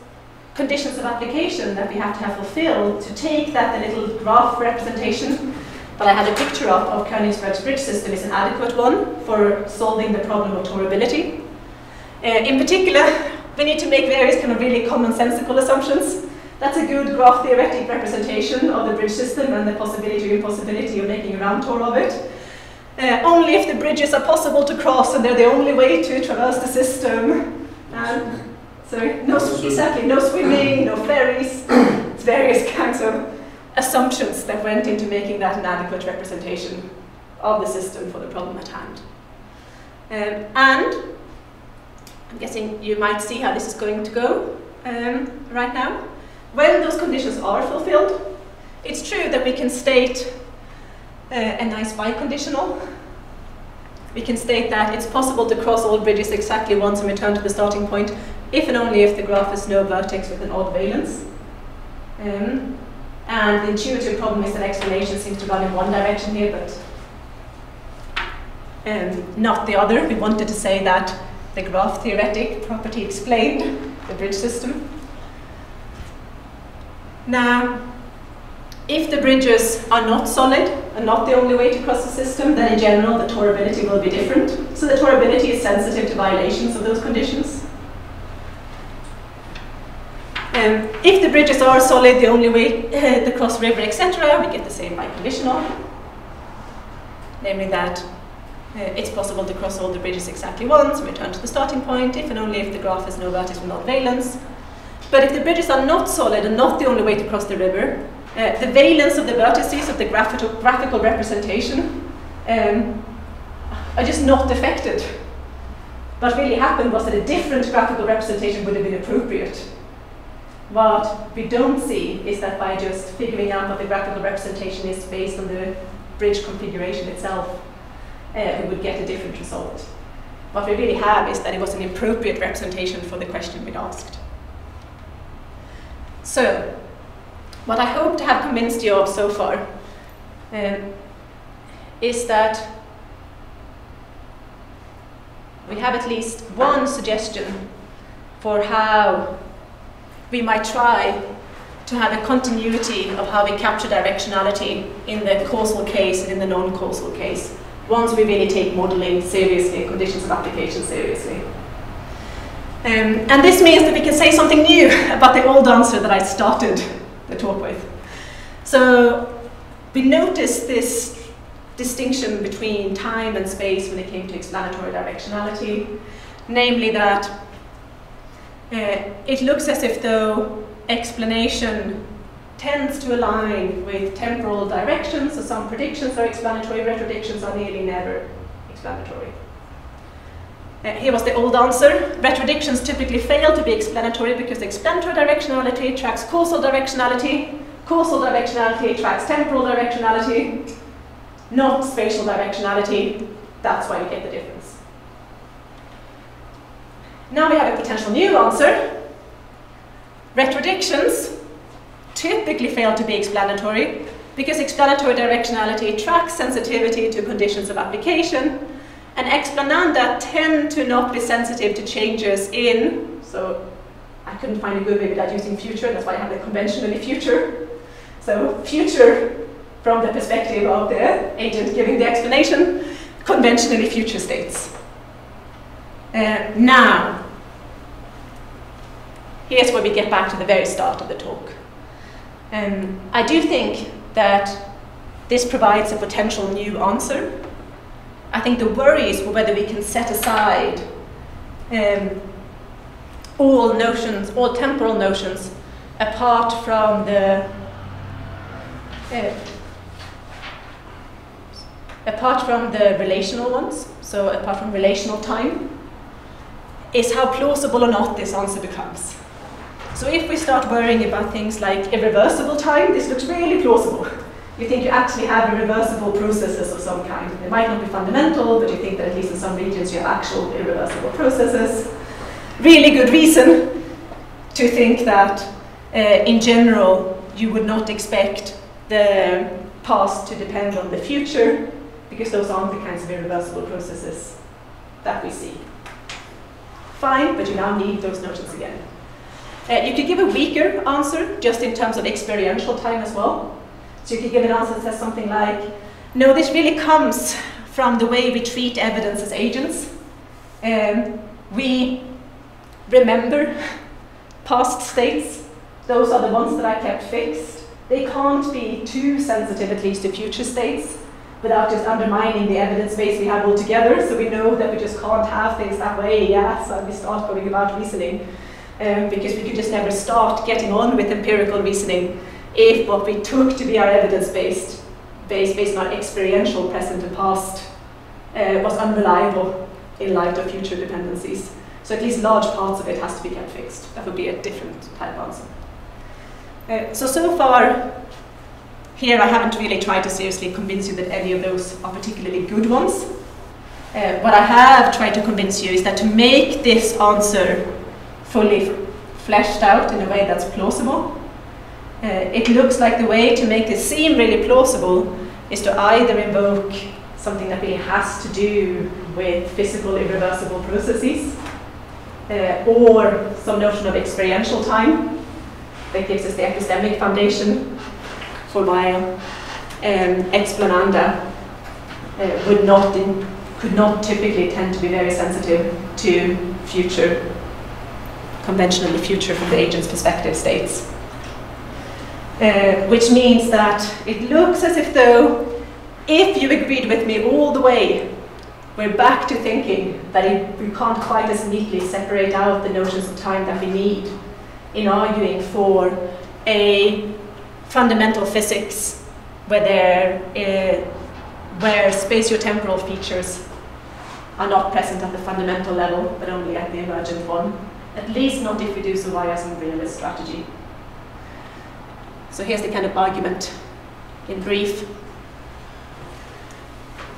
conditions of application that we have to have fulfilled to take that the little graph representation that I had a picture of, of Königsberg's bridge system is an adequate one for solving the problem of torability. Uh, in particular, we need to make various kind of really commonsensical assumptions. That's a good graph theoretic representation of the bridge system and the possibility or impossibility of making a round tour of it. Uh, only if the bridges are possible to cross and they're the only way to traverse the system. And, sorry, no, exactly, no swimming, no ferries, various kinds of assumptions that went into making that an adequate representation of the system for the problem at hand. Um, and I'm guessing you might see how this is going to go um, right now. When those conditions are fulfilled, it's true that we can state uh, a nice biconditional. We can state that it's possible to cross all bridges exactly once and return to the starting point if and only if the graph has no vertex with an odd valence. Um, And the intuitive problem is that explanation seems to run in one direction here, but um, not the other. We wanted to say that the graph theoretic property explained the bridge system. Now, if the bridges are not solid and not the only way to cross the system, then in general the torability will be different. So the torability is sensitive to violations of those conditions. Um, if the bridges are solid, the only way, uh, the cross river, et cetera, we get the same biconditional. Namely that uh, it's possible to cross all the bridges exactly once, return to the starting point, if and only if the graph has no vertex with odd valence. But if the bridges are not solid and not the only way to cross the river, uh, the valence of the vertices of the graphical, graphical representation um, are just not affected. What really happened was that a different graphical representation would have been appropriate. What we don't see is that by just figuring out what the graphical representation is based on the bridge configuration itself, uh, we would get a different result. What we really have is that it was an appropriate representation for the question we'd asked. So, what I hope to have convinced you of so far um, is that we have at least one suggestion for how we might try to have a continuity of how we capture directionality in the causal case and in the non-causal case, once we really take modeling seriously, conditions of application seriously. Um, and this means that we can say something new about the old answer that I started the talk with. So we noticed this distinction between time and space when it came to explanatory directionality, namely that Uh, it looks as if though explanation tends to align with temporal directions, so some predictions are explanatory, retrodictions are nearly never explanatory. Uh, here was the old answer. Retrodictions typically fail to be explanatory because explanatory directionality tracks causal directionality, causal directionality tracks temporal directionality, not spatial directionality. That's why we get the difference. Now we have a potential new answer. Retrodictions typically fail to be explanatory because explanatory directionality tracks sensitivity to conditions of application, and explananda tend to not be sensitive to changes in, so I couldn't find a good way without using future, that's why I have the conventionally future. So future from the perspective of the agent giving the explanation, conventionally future states. Uh, now, here's where we get back to the very start of the talk. Um, I do think that this provides a potential new answer. I think the worry is whether we can set aside um, all notions, all temporal notions, apart from the uh, apart from the relational ones. So apart from relational time, is how plausible or not this answer becomes. So if we start worrying about things like irreversible time, this looks really plausible. You think you actually have irreversible processes of some kind. They might not be fundamental, but you think that at least in some regions you have actual irreversible processes. Really good reason to think that uh, in general you would not expect the past to depend on the future, because those aren't the kinds of irreversible processes that we see. Fine, but you now need those notions again. Uh, you could give a weaker answer, just in terms of experiential time as well. So you could give an answer that says something like, no, this really comes from the way we treat evidence as agents. Um, we remember past states. Those are the ones that I kept fixed. They can't be too sensitive, at least, to future states, without just undermining the evidence base we have altogether. So we know that we just can't have things that way, yeah, so we start going about reasoning. Um, because we could just never start getting on with empirical reasoning if what we took to be our evidence-based, based, based on our experiential present and past, uh, was unreliable in light of future dependencies. So at least large parts of it has to be kept fixed. That would be a different type of answer. Uh, so, so far, here I haven't really tried to seriously convince you that any of those are particularly good ones. Uh, what I have tried to convince you is that to make this answer fully fleshed out in a way that's plausible, uh, it looks like the way to make this seem really plausible is to either invoke something that really has to do with physical irreversible processes, uh, or some notion of experiential time. That gives us the epistemic foundation for why um, explananda uh, would not in, could not typically tend to be very sensitive to future, conventionally future from the agent's perspective states. Uh, which means that it looks as if though, if you agreed with me all the way, we're back to thinking that it, we can't quite as neatly separate out the notions of time that we need in arguing for a fundamental physics where, there, uh, where spatiotemporal features are not present at the fundamental level, but only at the emergent one. At least not if we do so via some realist strategy. So here's the kind of argument in brief.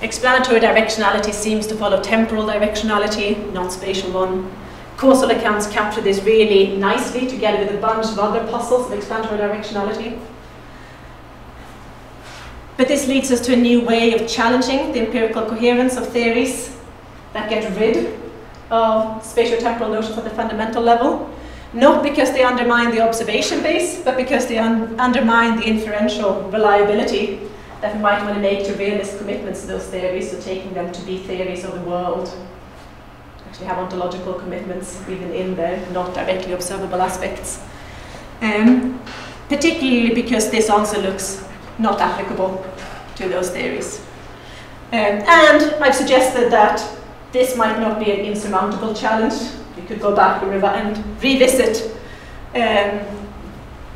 Explanatory directionality seems to follow temporal directionality, not spatial one. Causal accounts capture this really nicely, together with a bunch of other puzzles of explanatory directionality. But this leads us to a new way of challenging the empirical coherence of theories that get rid of spatiotemporal notions at the fundamental level, not because they undermine the observation base, but because they un undermine the inferential reliability that we might want to make to realist commitments to those theories, so taking them to be theories of the world. Actually have ontological commitments even in the not directly observable aspects. Um, particularly because this answer looks not applicable to those theories. Um, and I've suggested that this might not be an insurmountable challenge. We could go back and, re and revisit um,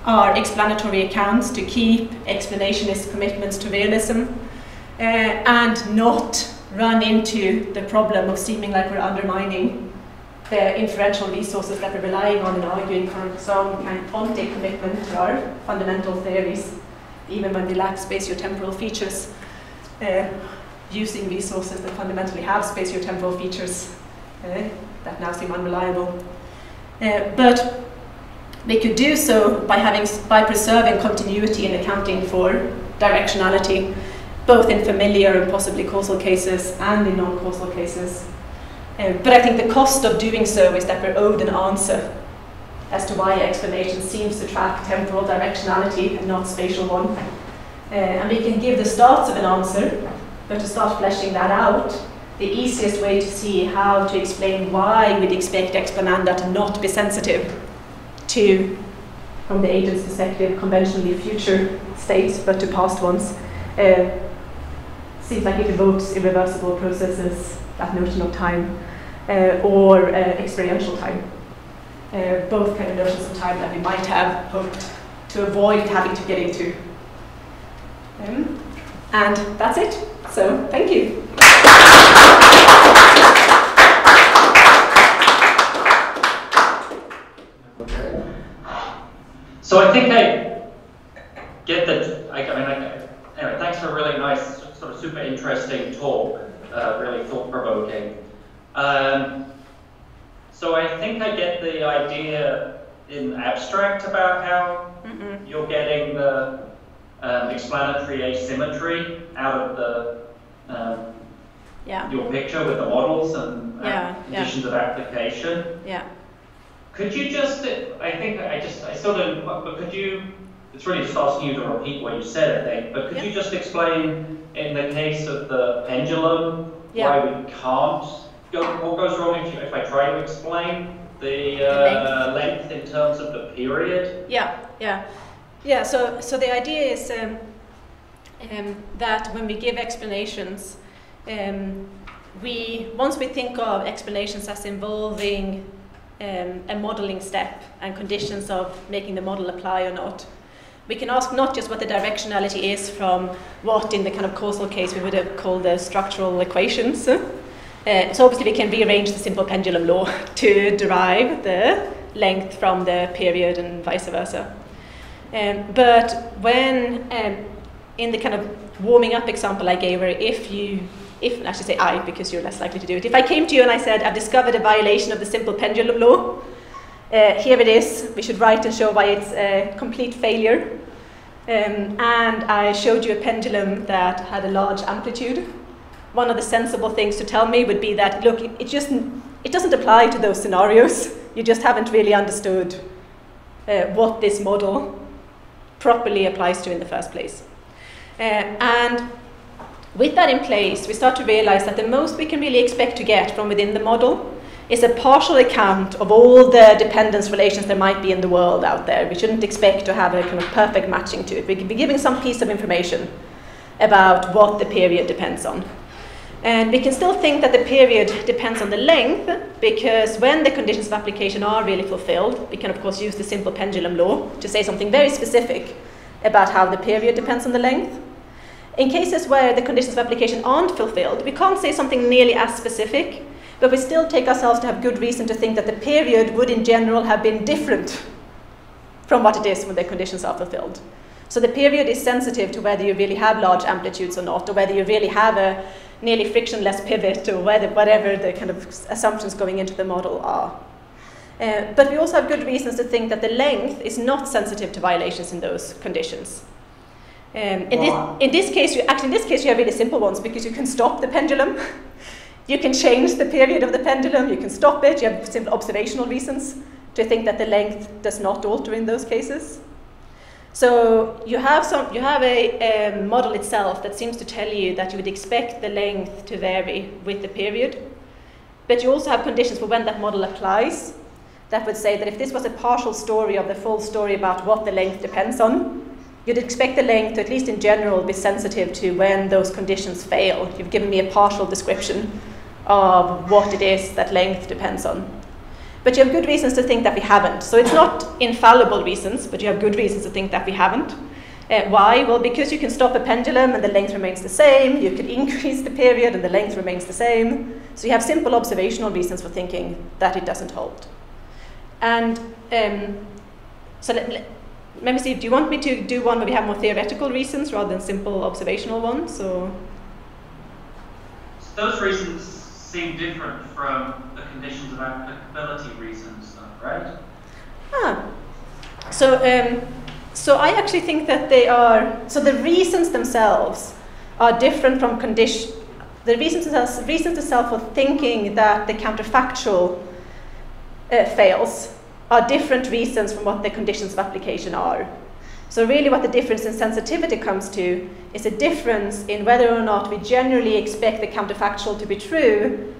our explanatory accounts to keep explanationist commitments to realism uh, and not run into the problem of seeming like we're undermining the inferential resources that we're relying on and arguing for some kind of ontic commitment to our fundamental theories, even when they lack spatiotemporal features, uh, using resources that fundamentally have spatiotemporal features uh, that now seem unreliable. Uh, but they could do so by having by preserving continuity in accounting for directionality, both in familiar and possibly causal cases and in non-causal cases. Uh, but I think the cost of doing so is that we're owed an answer as to why explanation seems to track temporal directionality and not spatial one. Uh, and we can give the starts of an answer, but to start fleshing that out, the easiest way to see how to explain why we'd expect explananda to not be sensitive to, from the agent's perspective, conventionally future states, but to past ones, uh, seems like it evokes irreversible processes, that notion of time, uh, or uh, experiential time. Uh, both kind of notions of time that we might have hoped to avoid having to get into. Um, and that's it. So, thank you. Okay. So I think I get that, I, I mean, I, anyway, thanks for a really nice, sort of super interesting talk, uh, really thought-provoking. Um, so I think I get the idea in abstract about how mm-mm. you're getting the um, explanatory asymmetry out of the um, yeah. your picture with the models and yeah, uh, conditions yeah. of application. Yeah. Could you just? I think I just I still don't. But could you? It's really just asking you to repeat what you said, I think. But could yeah. you just explain in the case of the pendulum yeah. why we can't? Go, what goes wrong if, you, if I try to explain the uh, length in terms of the period? Yeah, yeah, yeah. So, so the idea is um, um, that when we give explanations, um, we once we think of explanations as involving um, a modeling step and conditions of making the model apply or not, we can ask not just what the directionality is from what, in the kind of causal case, we would have called the structural equations. Uh, so obviously we can rearrange the simple pendulum law to derive the length from the period and vice versa. Um, but when, um, in the kind of warming up example I gave where if you, if, I should say I, because you're less likely to do it, if I came to you and I said, I've discovered a violation of the simple pendulum law, uh, here it is, we should write and show why it's a complete failure. Um, and I showed you a pendulum that had a large amplitude. One of the sensible things to tell me would be that, look, it, it just it doesn't apply to those scenarios. You just haven't really understood uh, what this model properly applies to in the first place. Uh, and with that in place, we start to realize that the most we can really expect to get from within the model is a partial account of all the dependence relations there might be in the world out there. We shouldn't expect to have a kind of perfect matching to it. We could be giving some piece of information about what the period depends on. And we can still think that the period depends on the length, because when the conditions of application are really fulfilled, we can of course use the simple pendulum law to say something very specific about how the period depends on the length. In cases where the conditions of application aren't fulfilled, we can't say something nearly as specific, but we still take ourselves to have good reason to think that the period would in general have been different from what it is when the conditions are fulfilled. So the period is sensitive to whether you really have large amplitudes or not, or whether you really have a nearly frictionless pivot, or whether, whatever the kind of assumptions going into the model are. Uh, but we also have good reasons to think that the length is not sensitive to violations in those conditions. Um, in, wow. this, in this case, you, actually in this case you have really simple ones, because you can stop the pendulum, you can change the period of the pendulum, you can stop it, you have simple observational reasons to think that the length does not alter in those cases. So you have, some, you have a, a model itself that seems to tell you that you would expect the length to vary with the period, but you also have conditions for when that model applies that would say that if this was a partial story of the full story about what the length depends on, you'd expect the length to, at least in general, be sensitive to when those conditions fail. You've given me a partial description of what it is that length depends on. But you have good reasons to think that we haven't. So it's not infallible reasons, but you have good reasons to think that we haven't. Uh, why? Well, because you can stop a pendulum and the length remains the same. You can increase the period and the length remains the same. So you have simple observational reasons for thinking that it doesn't hold. And um, so let, let, let me see, do you want me to do one where we have more theoretical reasons rather than simple observational ones? Or? Those reasons seem different from the conditions of applicability reasons, though, right? Ah, so um, so I actually think that they are. So the reasons themselves are different from condition. The reasons themselves, reasons themselves for thinking that the counterfactual uh, fails are different reasons from what the conditions of application are. So really what the difference in sensitivity comes to is a difference in whether or not we generally expect the counterfactual to be true.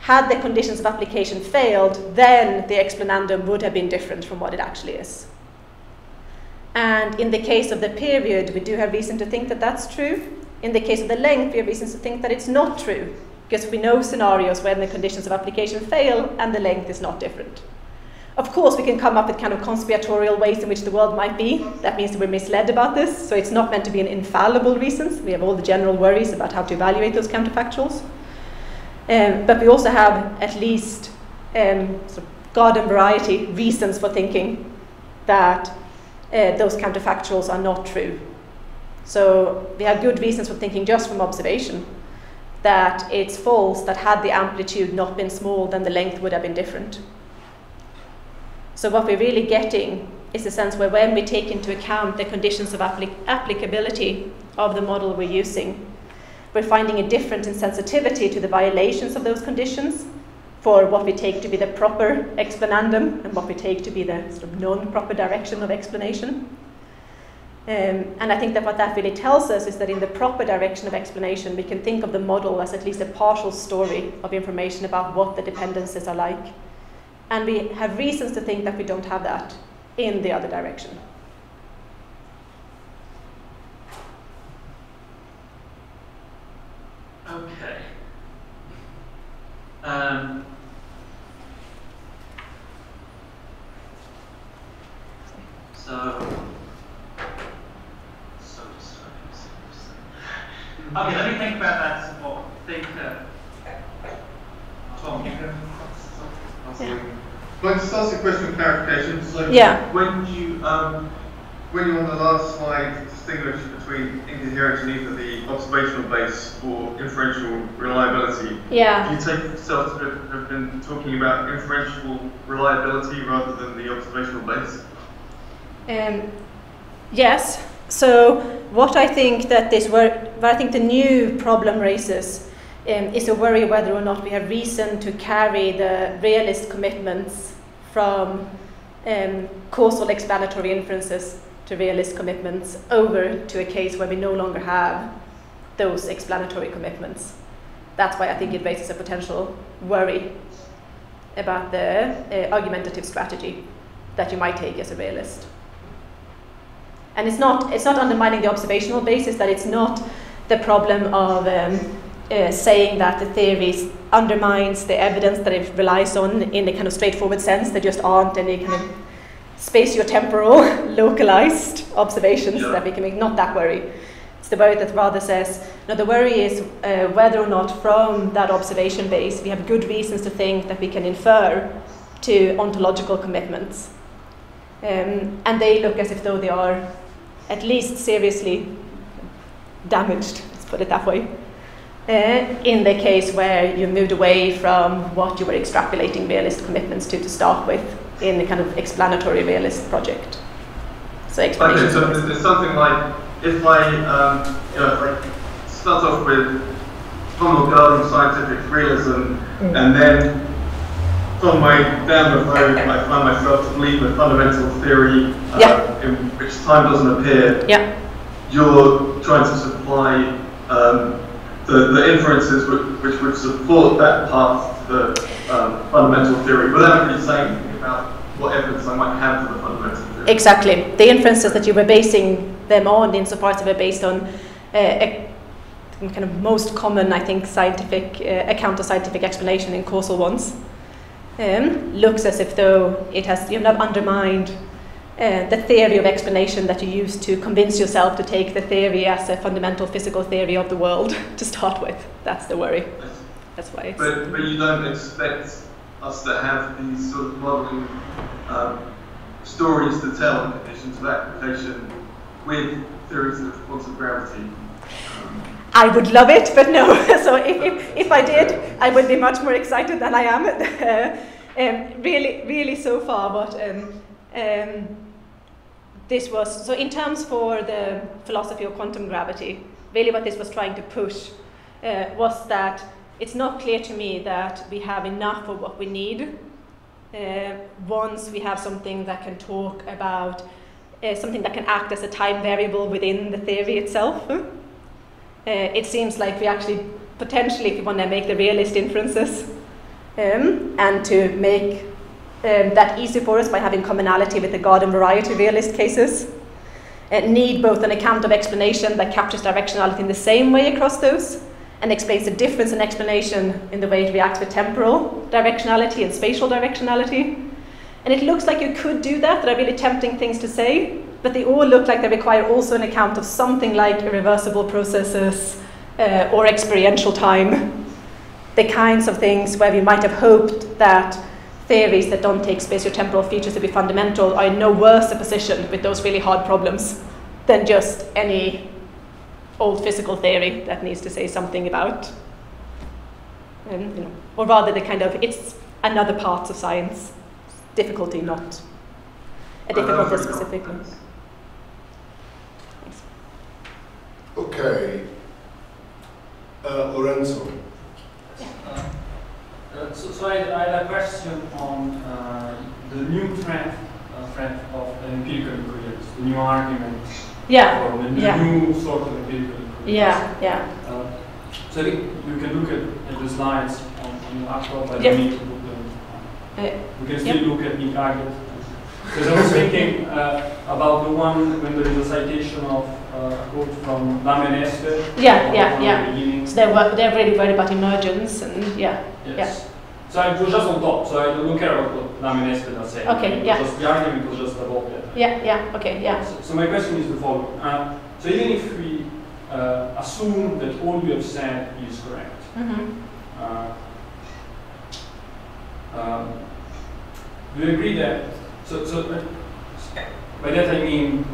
Had the conditions of application failed, then the explanandum would have been different from what it actually is. And in the case of the period, we do have reason to think that that's true. In the case of the length, we have reasons to think that it's not true, because we know scenarios where the conditions of application fail and the length is not different. Of course, we can come up with kind of conspiratorial ways in which the world might be. That means that we're misled about this. So it's not meant to be an infallible reason. We have all the general worries about how to evaluate those counterfactuals. Um, but we also have at least um, sort of garden variety reasons for thinking that uh, those counterfactuals are not true. So we have good reasons for thinking just from observation that it's false that had the amplitude not been small, then the length would have been different. So what we're really getting is a sense where when we take into account the conditions of applic applicability of the model we're using, we're finding a difference in sensitivity to the violations of those conditions for what we take to be the proper explanandum and what we take to be the sort of non-proper direction of explanation. Um, and I think that what that really tells us is that in the proper direction of explanation, we can think of the model as at least a partial story of information about what the dependencies are like. And we have reasons to think that we don't have that in the other direction. Okay. Um. So. So sorry. Okay, let me think about that some more. Think. Uh, Tom, you can. Yeah. Can I just ask a question of clarification? So yeah. When you um, when you on the last slide distinguish between incoherent and either the observational base or inferential reliability, yeah. do you take yourself to have been talking about inferential reliability rather than the observational base? Um, yes. So what I think that this work, what I think the new problem raises. Um, is a worry whether or not we have reason to carry the realist commitments from um, causal explanatory inferences to realist commitments over to a case where we no longer have those explanatory commitments. That's why I think it raises a potential worry about the uh, argumentative strategy that you might take as a realist. And it's not, it's not undermining the observational basis, that it's not the problem of um, Uh, saying that the theory undermines the evidence that it relies on in a kind of straightforward sense. There just aren't any kind of spatiotemporal, localized observations yeah. that we can make. Not that worry. It's the worry that rather says, no, the worry is uh, whether or not from that observation base we have good reasons to think that we can infer to ontological commitments. Um, and they look as if though they are at least seriously damaged, let's put it that way. Uh, in the case where you moved away from what you were extrapolating realist commitments to to start with in the kind of explanatory realist project. So explanation. Okay, so it's something like if I, um, you know, if I start off with Tom O'Gallagher scientific realism mm. and then from my down the road I find myself to believe a fundamental theory uh, yeah. in which time doesn't appear, yeah. you're trying to supply um, The, the inferences which, which would support that path to the um, fundamental theory without really saying anything about what evidence I might have for the fundamental theory. Exactly. The inferences that you were basing them on insofar as they were based on uh, a kind of most common, I think, scientific, uh, a counter-scientific explanation in causal ones um, looks as if though it has, you have undermined Uh, the theory of explanation that you use to convince yourself to take the theory as a fundamental physical theory of the world to start with. That's the worry. That's why it's but, but you don't expect us to have these sort of modeling um, stories to tell in addition to that application with theories of quantum gravity. Um, I would love it, but no. So if, if, if I did, I would be much more excited than I am. um, really, really so far, but... Um, um, This was, so in terms for the philosophy of quantum gravity, really what this was trying to push uh, was that it's not clear to me that we have enough of what we need uh, once we have something that can talk about, uh, something that can act as a time variable within the theory itself. Uh, it seems like we actually, potentially, if you want to make the realist inferences um, and to make Um, that easy for us by having commonality with the garden variety realist cases. Uh, need both an account of explanation that captures directionality in the same way across those and explains the difference in explanation in the way it reacts with temporal directionality and spatial directionality. And it looks like you could do that. There are really tempting things to say, but they all look like they require also an account of something like irreversible processes uh, or experiential time. The kinds of things where we might have hoped that theories that don't take spatiotemporal features to be fundamental are in no worse a position with those really hard problems than just any old physical theory that needs to say something about, um, you know, or rather the kind of, it's another part of science difficulty not a difficulty specifically. Thanks. Okay. Uh, Lorenzo. Yeah. Uh, so, so I, I had a question on uh, the new trend, uh, trend of empirical equations, the new argument. Yeah. Or the new, yeah. new sort of empirical equations. Yeah, yeah. Uh, so I think you can look at, at the slides on, on the actual, but yep. you need to put them on. Uh, we can still yep. look at the argument. Because I was thinking uh, about the one when there is a citation of uh, a quote from Lamenester. Yeah, yeah, yeah. The so they were, they're really worried about emergence and yeah. Yes. Yeah. So it was just on top, so I don't care about what Lamenester has said. Okay, yeah. Just the argument was just about that. Yeah, yeah, okay, yeah. So, so my question is the following. Uh, so even if we uh, assume that all we have said is correct, mm-hmm. uh, um, we agree that. So, so by that I mean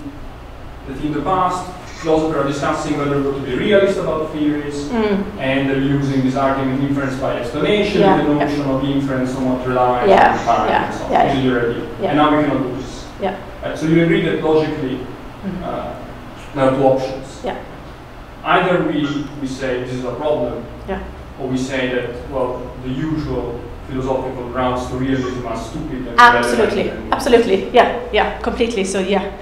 that in the past, philosophers are discussing whether we ought to be realist about theories, mm. and they're using this argument inference by explanation, yeah. the notion yeah. of inference somewhat reliant yeah. on time yeah. and so on, yeah. which is your idea. Yeah. And now we cannot do this. Yeah. Right, so you agree that logically mm-hmm. uh, there are two options. Yeah. Either we, we say this is a problem, yeah. or we say that, well, the usual philosophical grounds to realism are stupid. And absolutely, absolutely, yeah, yeah, completely. So yeah,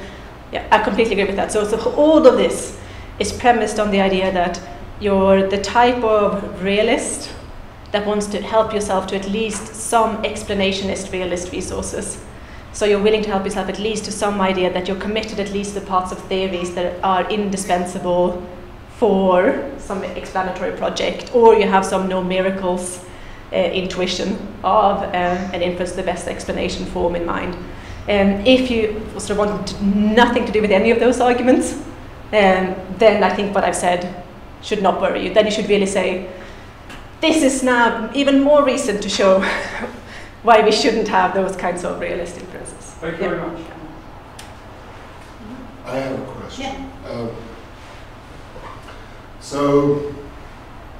yeah, I completely agree with that. So, so all of this is premised on the idea that you're the type of realist that wants to help yourself to at least some explanationist realist resources. So you're willing to help yourself at least to some idea that you're committed at least to parts of theories that are indispensable for some explanatory project, or you have some no miracles Uh, intuition of uh, an inference, the best explanation form in mind. And um, if you sort of want nothing to do with any of those arguments, um, then I think what I've said should not worry you. Then you should really say, this is now even more reason to show why we shouldn't have those kinds of realist inferences. Thank you yeah. very much. I have a question. Yeah. Um, so,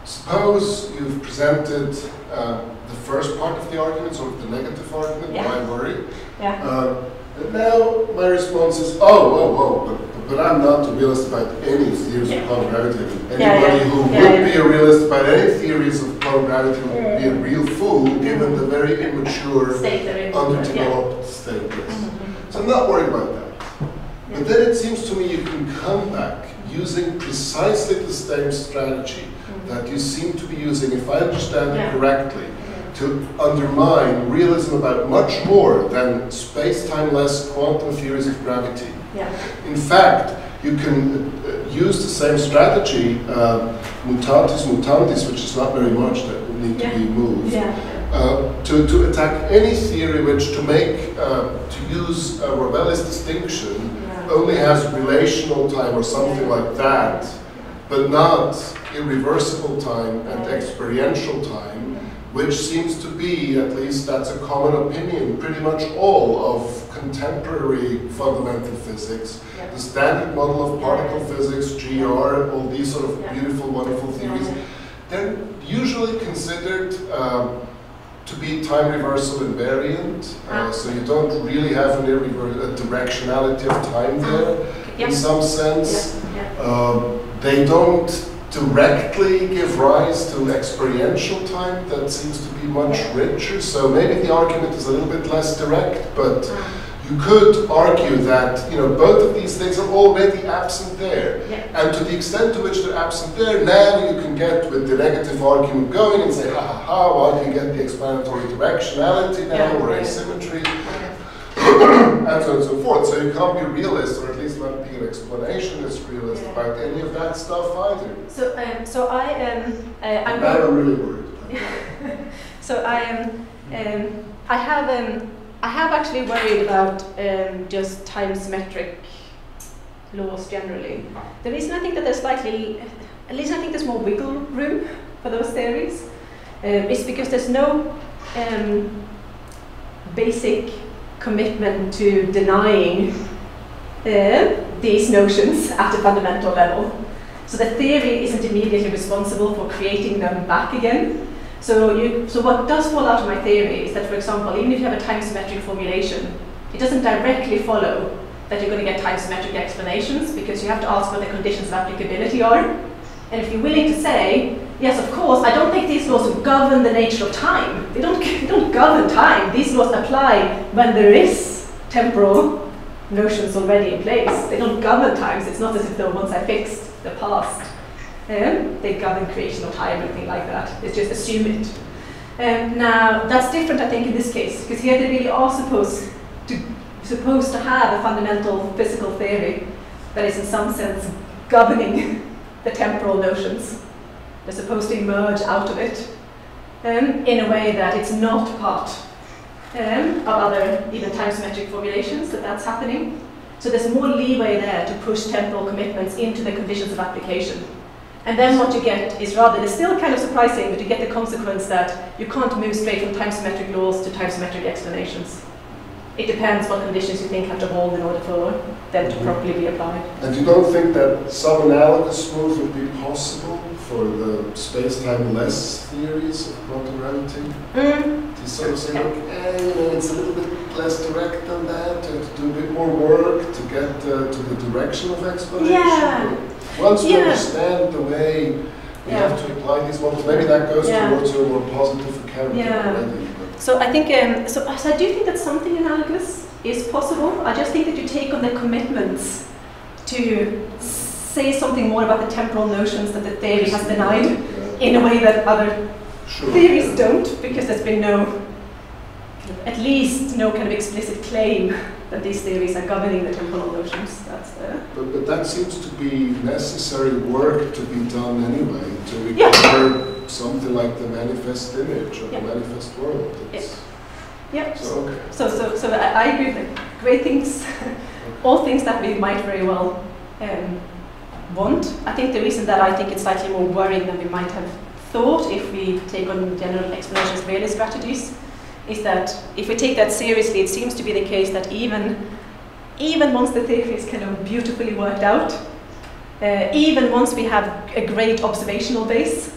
suppose you've presented uh, the first part of the argument, sort of the negative argument, yeah. why worry? Yeah. Uh, and now my response is, oh, oh, oh, but, but I'm not a realist about any theories yeah. of quantum gravity. Anybody yeah, yeah. who yeah, would yeah. be a realist about any theories of quantum gravity would yeah. be a real fool, given the very immature, state underdeveloped yeah. state. Mm-hmm. So I'm not worried about that. Yeah. But then it seems to me you can come back using precisely the same strategy that you seem to be using, if I understand yeah. it correctly, to undermine realism about much more than space-timeless quantum theories of gravity. Yeah. In fact, you can uh, use the same strategy, uh, mutatis mutandis, which is not very much that will need yeah. to be moved, yeah. uh, to, to attack any theory which to make, uh, to use uh, Rovelli's distinction, yeah. only has relational time or something yeah. like that, but not irreversible time and experiential time, which seems to be, at least that's a common opinion, pretty much all of contemporary fundamental physics. Yep. The standard model of particle yeah. physics, G R, all these sort of yeah. beautiful, wonderful theories, yeah. they're usually considered um, to be time reversal invariant, ah. uh, so you don't really have an irreversible directionality of time there, yep. in some sense. Yep. Yep. Um, they don't directly give rise to experiential time that seems to be much richer, so maybe the argument is a little bit less direct, but you could argue that, you know, both of these things are already absent there, yeah. and to the extent to which they're absent there, now you can get with the negative argument going and say, ha ha ha, well, you get the explanatory directionality now, yeah. or asymmetry, and so on and so forth. So you can't be realist, or at least not be an explanationist realist yeah. about any of that stuff either. So, um, so I am. Um, uh, I'm now I'm really worried. So I am. Um, um, I have. Um, I have actually worried about um, just time symmetric laws generally. The reason I think that there's likely, at least I think there's more wiggle room for those theories, um, is because there's no um, basic commitment to denying uh, these notions at a fundamental level. So the theory isn't immediately responsible for creating them back again. So, you, so what does fall out of my theory is that, for example, even if you have a time symmetric formulation, It doesn't directly follow that you're going to get time-symmetric explanations, because you have to ask what the conditions of applicability are. And if you're willing to say, yes, of course, I don't think these laws govern the nature of time. They don't, they don't govern time. These laws apply when there is temporal notions already in place. They don't govern times. It's not as if they're once I fixed the past. Um, they govern creation of time, anything like that. It's just assume it. Um, now, that's different, I think, in this case, because here they really are supposed to, supposed to have a fundamental physical theory that is, in some sense, governing the temporal notions. They're supposed to emerge out of it um, in a way that it's not part um, of other, even time-symmetric formulations, that that's happening. So there's more leeway there to push temporal commitments into the conditions of application. And then what you get is rather, it's still kind of surprising, but you get the consequence that you can't move straight from time-symmetric laws to time-symmetric explanations. It depends what conditions you think have to hold in order for them to properly be applied. And you don't think that some analogous rules would be possible for the space-time-less theories of quantum reality? Mm. Do you sort of say, okay, you know, it's a little bit less direct than that, you have to do a bit more work to get uh, to the direction of explanation? Yeah. Once yeah. we understand the way we yeah. have to apply these models, maybe that goes yeah. towards a more positive character yeah. already. So I think, um, so, so I do think that something analogous is possible. I just think that you take on the commitments to say something more about the temporal notions that the theory has denied yeah. in a way that other sure. theories yeah. don't, because there's been no, at least no kind of explicit claim that these theories are governing the temporal notions. That's the but, but that seems to be necessary work to be done anyway, to recover yeah. something like the manifest image or yeah. the manifest world. It's yeah. yeah. So, okay. so, so, so I agree with that. Great things, okay. all things that we might very well um, want. I think the reason that I think it's slightly more worrying than we might have thought if we take on general explanations really strategies, is that if we take that seriously, it seems to be the case that even, even once the theory is kind of beautifully worked out, uh, even once we have a great observational base,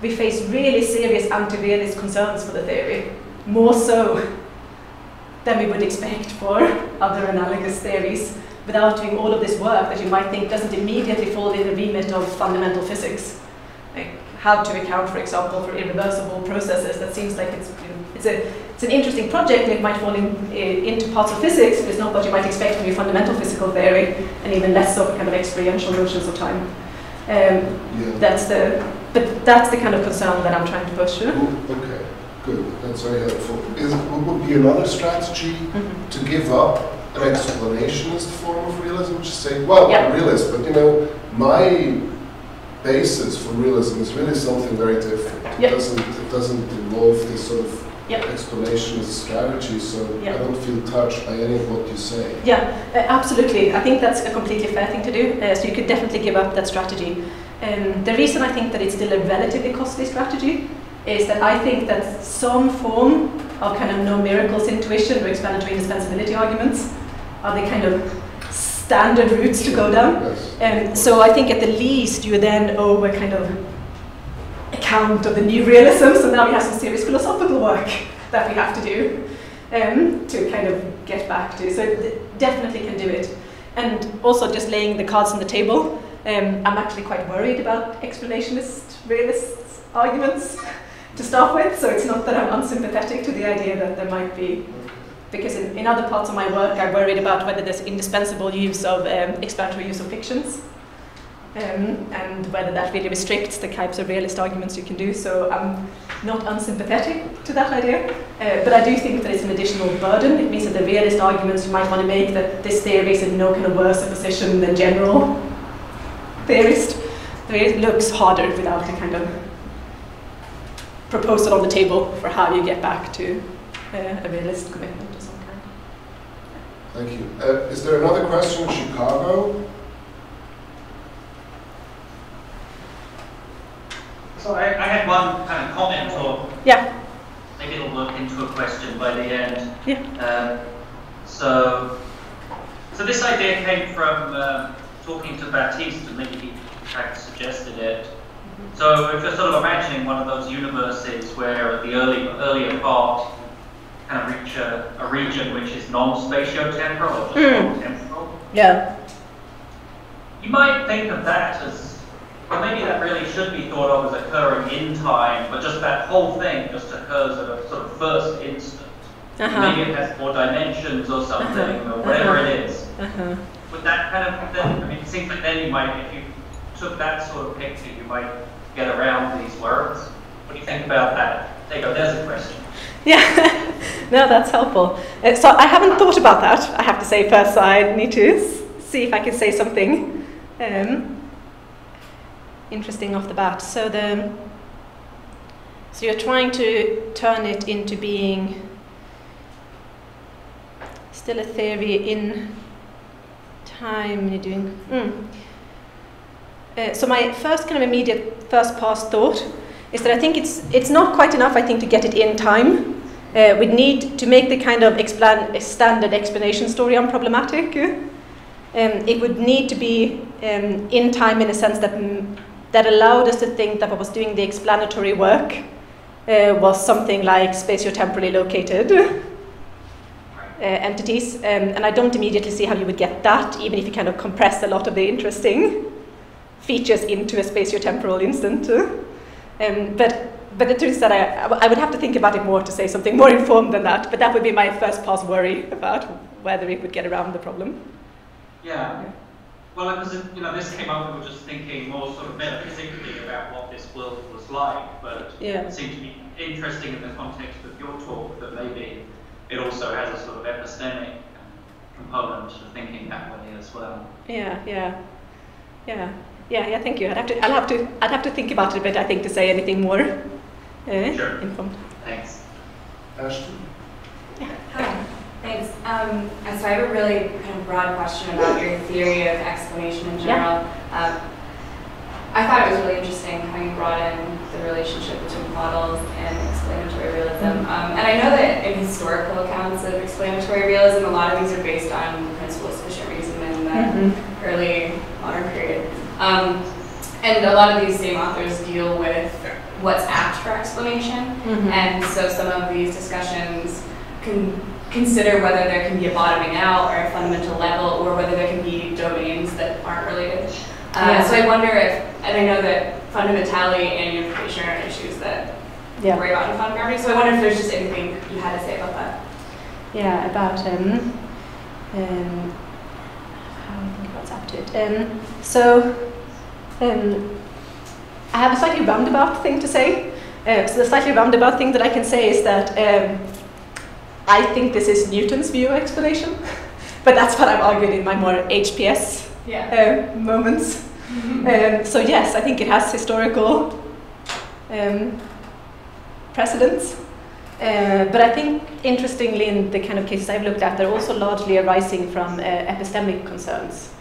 we face really serious anti-realist concerns for the theory, more so than we would expect for other analogous theories, without doing all of this work that you might think doesn't immediately fall in the remit of fundamental physics. Like how to account, for example, for irreversible processes. That seems like it's It's, a, it's an interesting project, and it might fall in, in, into parts of physics, but it's not what you might expect from your fundamental physical theory, and even less so kind of experiential notions of time. Um, yeah. That's the, but that's the kind of concern that I'm trying to pursue. Okay, good. That's very helpful. Is, would be another strategy mm-hmm. to give up an explanationist form of realism, which is saying, well, yeah. I'm a realist, but you know, my basis for realism is really something very different. It, yeah. doesn't, it doesn't involve this sort of Yep. explanation is a strategy, so yep. I don't feel touched by any of what you say. Yeah, uh, absolutely. I think that's a completely fair thing to do, uh, so you could definitely give up that strategy. Um, the reason I think that it's still a relatively costly strategy is that I think that some form of kind of no miracles intuition or explanatory indispensability arguments are the kind of standard routes to go down. Yes. Um, so I think at the least you then owe a kind of account of the new realism, so now we have some serious philosophical work that we have to do um, to kind of get back to. So it definitely can do it. And also just laying the cards on the table, um, I'm actually quite worried about explanationist realists arguments to start with, so it's not that I'm unsympathetic to the idea that there might be, because in, in other parts of my work I'm worried about whether there's indispensable use of, um, explanatory use of fictions. Um, and whether that really restricts the types of realist arguments you can do. So I'm not unsympathetic to that idea, uh, but I do think that it's an additional burden. It means that the realist arguments you might want to make that this theory is in no kind of worse position than general theorist, it looks harder without a kind of proposal on the table for how you get back to uh, a realist commitment of some kind. Thank you. Uh, is there another question in Chicago? So I, I had one kind of comment, or yeah. maybe it'll work into a question by the end. Yeah. Uh, so, so this idea came from uh, talking to Baptiste, and maybe he in fact suggested it. Mm-hmm. So if you're sort of imagining one of those universes where the early, earlier part kind of reach a, a region which is non-spatiotemporal or just mm. non-temporal. Yeah. You might think of that as, well, maybe that really should be thought of as occurring in time, but just that whole thing just occurs at a sort of first instant. Uh-huh. Maybe it has more dimensions or something, uh-huh. or whatever uh-huh. it is. Uh-huh. With that kind of thing, I mean, it seems like then you might, if you took that sort of picture, you might get around these words. What do you think about that? There you go, there's a question. Yeah, no, that's helpful. Uh, so I haven't thought about that, I have to say first, so I need to see if I can say something um, interesting off the bat. So, the, so you're trying to turn it into being still a theory in time, you're doing. Mm. Uh, so my first kind of immediate first pass thought is that I think it's it's not quite enough, I think, to get it in time. Uh, we need to make the kind of explan standard explanation story unproblematic. Um, it would need to be um, in time in a sense that that allowed us to think that what was doing the explanatory work uh, was something like spatiotemporally located uh, entities. Um, and I don't immediately see how you would get that, even if you kind of compress a lot of the interesting features into a spatiotemporal instant. Um, but, but the truth is that I, I would have to think about it more to say something more informed than that, but that would be my first pass worry about whether it would get around the problem. Yeah. yeah. Well, it was, you know, this came up, we were just thinking more sort of metaphysically about what this world was like, but yeah. it seemed to be interesting in the context of your talk that maybe it also has a sort of epistemic component to thinking that way as well. Yeah, yeah, yeah. Yeah, yeah. Thank you. I'd have to. I'll have to. I'd have to think about it a bit, I think, to say anything more uh, sure. informed. Thanks, Ashton. Yeah. Hi. Thanks. Um, so I have a really kind of broad question about your theory of explanation in general. Yeah. Um, I thought it was really interesting how you brought in the relationship between models and explanatory realism. Mm-hmm. um, and I know that in historical accounts of explanatory realism, a lot of these are based on the principle of sufficient reason in the mm-hmm. early modern period. Um, and a lot of these same authors deal with what's apt for explanation, mm-hmm. and so some of these discussions can consider whether there can be a bottoming out or a fundamental level, or whether there can be domains that aren't related. Uh, yeah. So I wonder if, and I know that fundamentality and unification are issues that yeah. worry about in quantum gravity, so I wonder if there's just anything you had to say about that. Yeah, about um, um, how I think about aptitude. Um, so. Um, I have a slightly roundabout thing to say. Uh, so the slightly roundabout thing that I can say is that um, I think this is Newton's view of explanation, but that's what I've argued in my more H P S yeah. uh, moments. Mm-hmm. um, so yes, I think it has historical um, precedents, uh, but I think interestingly in the kind of cases I've looked at, they're also largely arising from uh, epistemic concerns.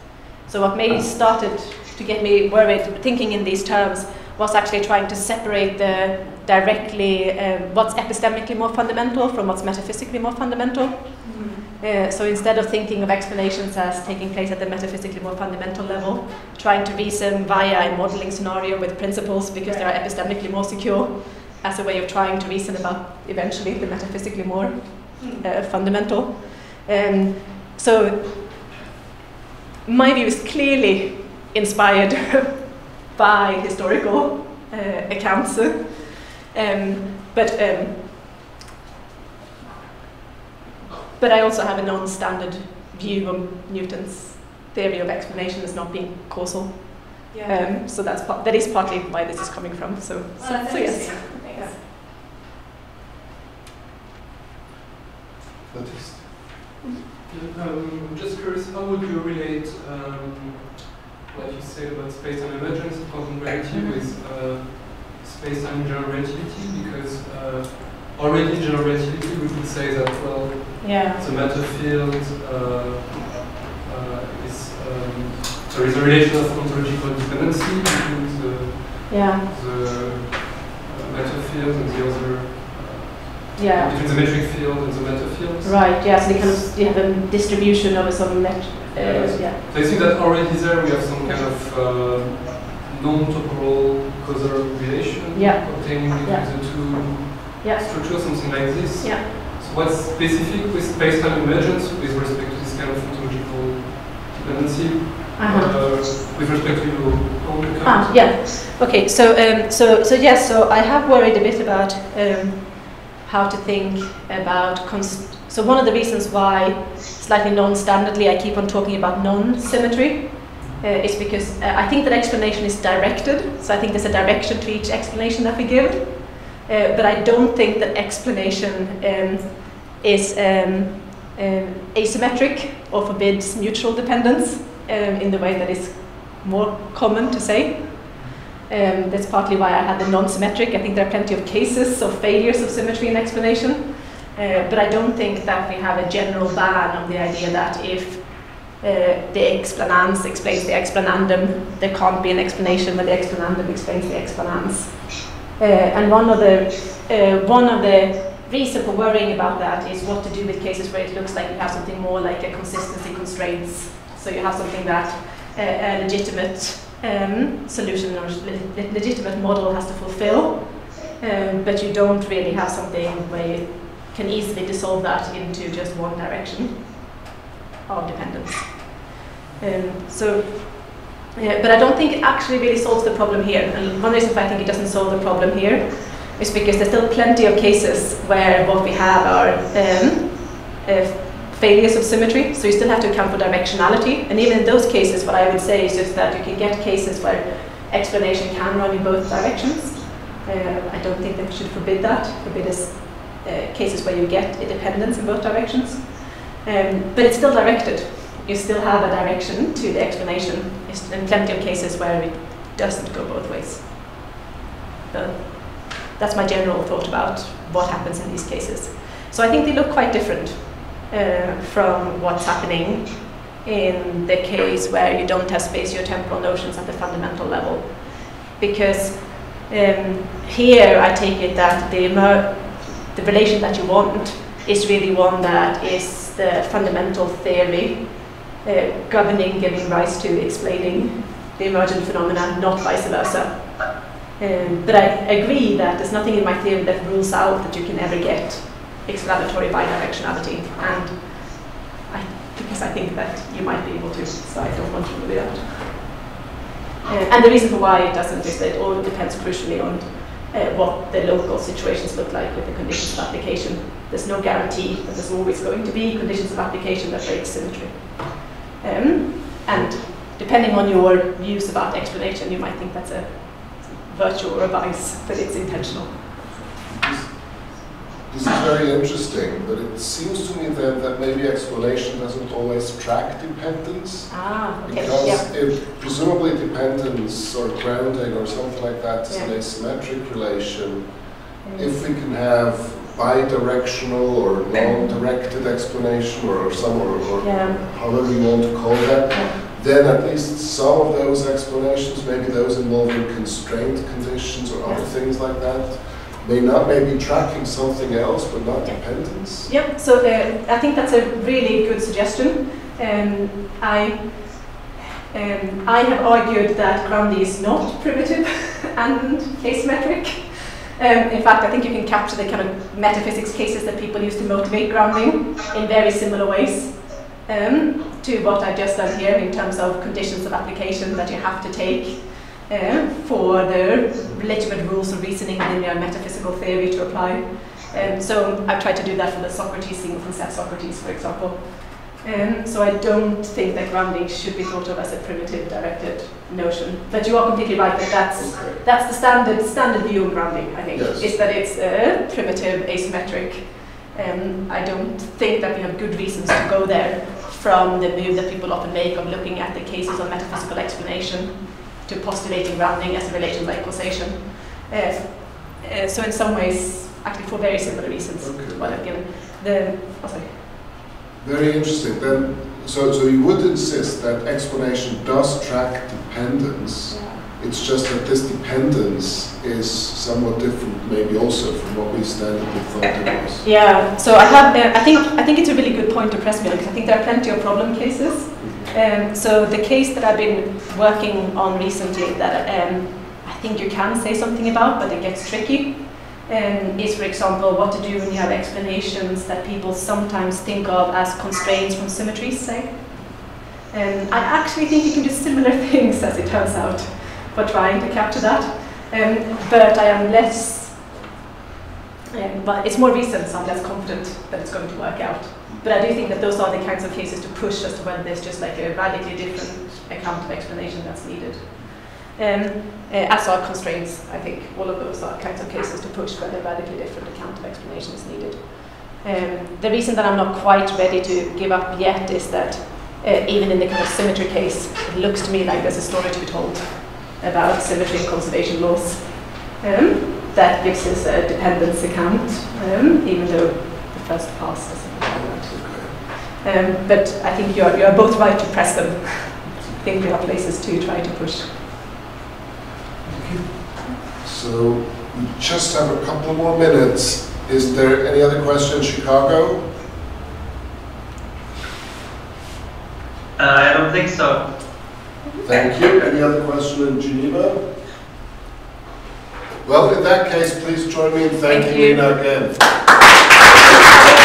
So what maybe started to get me worried, thinking in these terms, was actually trying to separate the directly uh, what's epistemically more fundamental from what's metaphysically more fundamental. Mm-hmm. uh, so instead of thinking of explanations as taking place at the metaphysically more fundamental level, trying to reason via a modeling scenario with principles because they are epistemically more secure, as a way of trying to reason about eventually the metaphysically more uh, fundamental. Um, so. My view is clearly inspired by historical uh, accounts, um, but um, but I also have a non-standard view of Newton's theory of explanation as not being causal. Yeah. Um, so that's that is partly why this is coming from. So, well, so, so yes. Yeah. That is. Um, I'm just curious, how would you relate um, what you said about space and emergence of quantum gravity with uh, space and general relativity? Because uh, already in general relativity, we could say that, well, yeah. the matter field uh, uh, is, um, there is a relation of ontological dependency between the, yeah. the uh, matter field and the other. Yeah. Between the metric field and the matter fields. Right, yeah, so they kind of, you have a distribution over some met. Uh, yes. yeah. So I think that already there we have some kind of uh, non-temporal causal relation yeah. obtaining between yeah. the two yeah. structures, something like this. Yeah. So what's specific with based on emergence with respect to this kind of ontological dependency uh-huh. uh, with respect to your own account? Ah, yeah. Okay. So, um, so, so yes. So I have worried a bit about um, how to think about. Const so one of the reasons why slightly non-standardly I keep on talking about non-symmetry. Uh, it's because uh, I think that explanation is directed, so I think there's a direction to each explanation that we give, uh, but I don't think that explanation um, is um, um, asymmetric or forbids mutual dependence um, in the way that is more common to say. Um, that's partly why I had the non-symmetric. I think there are plenty of cases of failures of symmetry in explanation, uh, but I don't think that we have a general ban on the idea that if Uh, the explanans explains the explanandum, there can't be an explanation where the explanandum explains the explanans. Uh, and one of the uh, one of the reasons for worrying about that is what to do with cases where it looks like you have something more like a consistency constraints. So you have something that uh, a legitimate um, solution or le legitimate model has to fulfill, um, but you don't really have something where you can easily dissolve that into just one direction of dependence. Um, so, yeah, but I don't think it actually really solves the problem here. And one reason why I think it doesn't solve the problem here is because there's still plenty of cases where what we have are um, uh, failures of symmetry, so you still have to account for directionality. And even in those cases, what I would say is just that you can get cases where explanation can run in both directions. Uh, I don't think that we should forbid that. Forbid is uh, cases where you get a dependence in both directions. Um, but it's still directed. You still have a direction to the explanation. It's in plenty of cases where it doesn't go both ways. So that's my general thought about what happens in these cases. So I think they look quite different uh, from what's happening in the case where you don't have spatiotemporal notions at the fundamental level. Because um, here I take it that the, the relation that you want is really one that is the fundamental theory uh, governing, giving rise to explaining the emergent phenomena, not vice versa. Um, but I agree that there's nothing in my theory that rules out that you can ever get explanatory bidirectionality, and I, because I think that you might be able to, so I don't want to rule it out. Uh, and the reason for why it doesn't is that it all depends crucially on Uh, what the local situations look like with the conditions of application. There's no guarantee that there's always going to be conditions of application that break symmetry. Um, and depending on your views about explanation, you might think that's a virtue or a vice, but it's intentional. This, this is very interesting, but it seems to me that, that maybe explanation doesn't always track dependence. Ah, okay. Because yeah. if presumably dependence or grounding or something like that is yeah. an asymmetric relation, mm. if we can have bidirectional or non-directed explanation or some or, or yeah. however you want to call that, yeah. then at least some of those explanations, maybe those involving constraint conditions or yeah. other things like that, may not maybe tracking something else, but not yeah. dependence. Yep. So uh, I think that's a really good suggestion. Um, I um, I have argued that grounding is not primitive and asymmetric. Um, in fact, I think you can capture the kind of metaphysics cases that people use to motivate grounding in very similar ways um, to what I've just done here in terms of conditions of application that you have to take. Uh, for the legitimate rules of reasoning in their metaphysical theory to apply. Um, so I've tried to do that for the Socrates single concept Socrates, for example. Um, so I don't think that grounding should be thought of as a primitive directed notion. But you are completely right that that's, okay. that's the standard, standard view of grounding, I think, yes. is that it's uh, primitive, asymmetric. Um, I don't think that we have good reasons to go there from the move that people often make of looking at the cases of metaphysical explanation to postulating grounding as a relation like causation. Uh, uh, so in some ways, actually for very similar reasons okay. to what I've given. The, oh, sorry. Very interesting. Then, so, so you would insist that explanation does track dependence. Yeah. It's just that this dependence is somewhat different, maybe also from what we standardly thought it was. Yeah. So I have. Uh, I think. I think it's a really good point to press me because I think there are plenty of problem cases. Um, so the case that I've been working on recently that um, I think you can say something about, but it gets tricky, um, is, for example, what to do when you have explanations that people sometimes think of as constraints from symmetries, say. Um, I actually think you can do similar things, as it turns out, for trying to capture that. Um, but I am less, um, but it's more recent, so I'm less confident that it's going to work out. But I do think that those are the kinds of cases to push as to whether there's just like a radically different account of explanation that's needed. Um, uh, as are constraints, I think all of those are kinds of cases to push where a radically different account of explanation is needed. Um, the reason that I'm not quite ready to give up yet is that uh, even in the kind of symmetry case, it looks to me like there's a story to be told about symmetry and conservation laws um, that gives us a dependence account, um, even though the first pass doesn't matter. Um, but I think you're, you're both right to press them. I think there are places to try to push. So we just have a couple more minutes. Is there any other question, Chicago? Uh, I don't think so. Thank you. Any other question in Geneva? Well, in that case, please join me in thanking Lina again.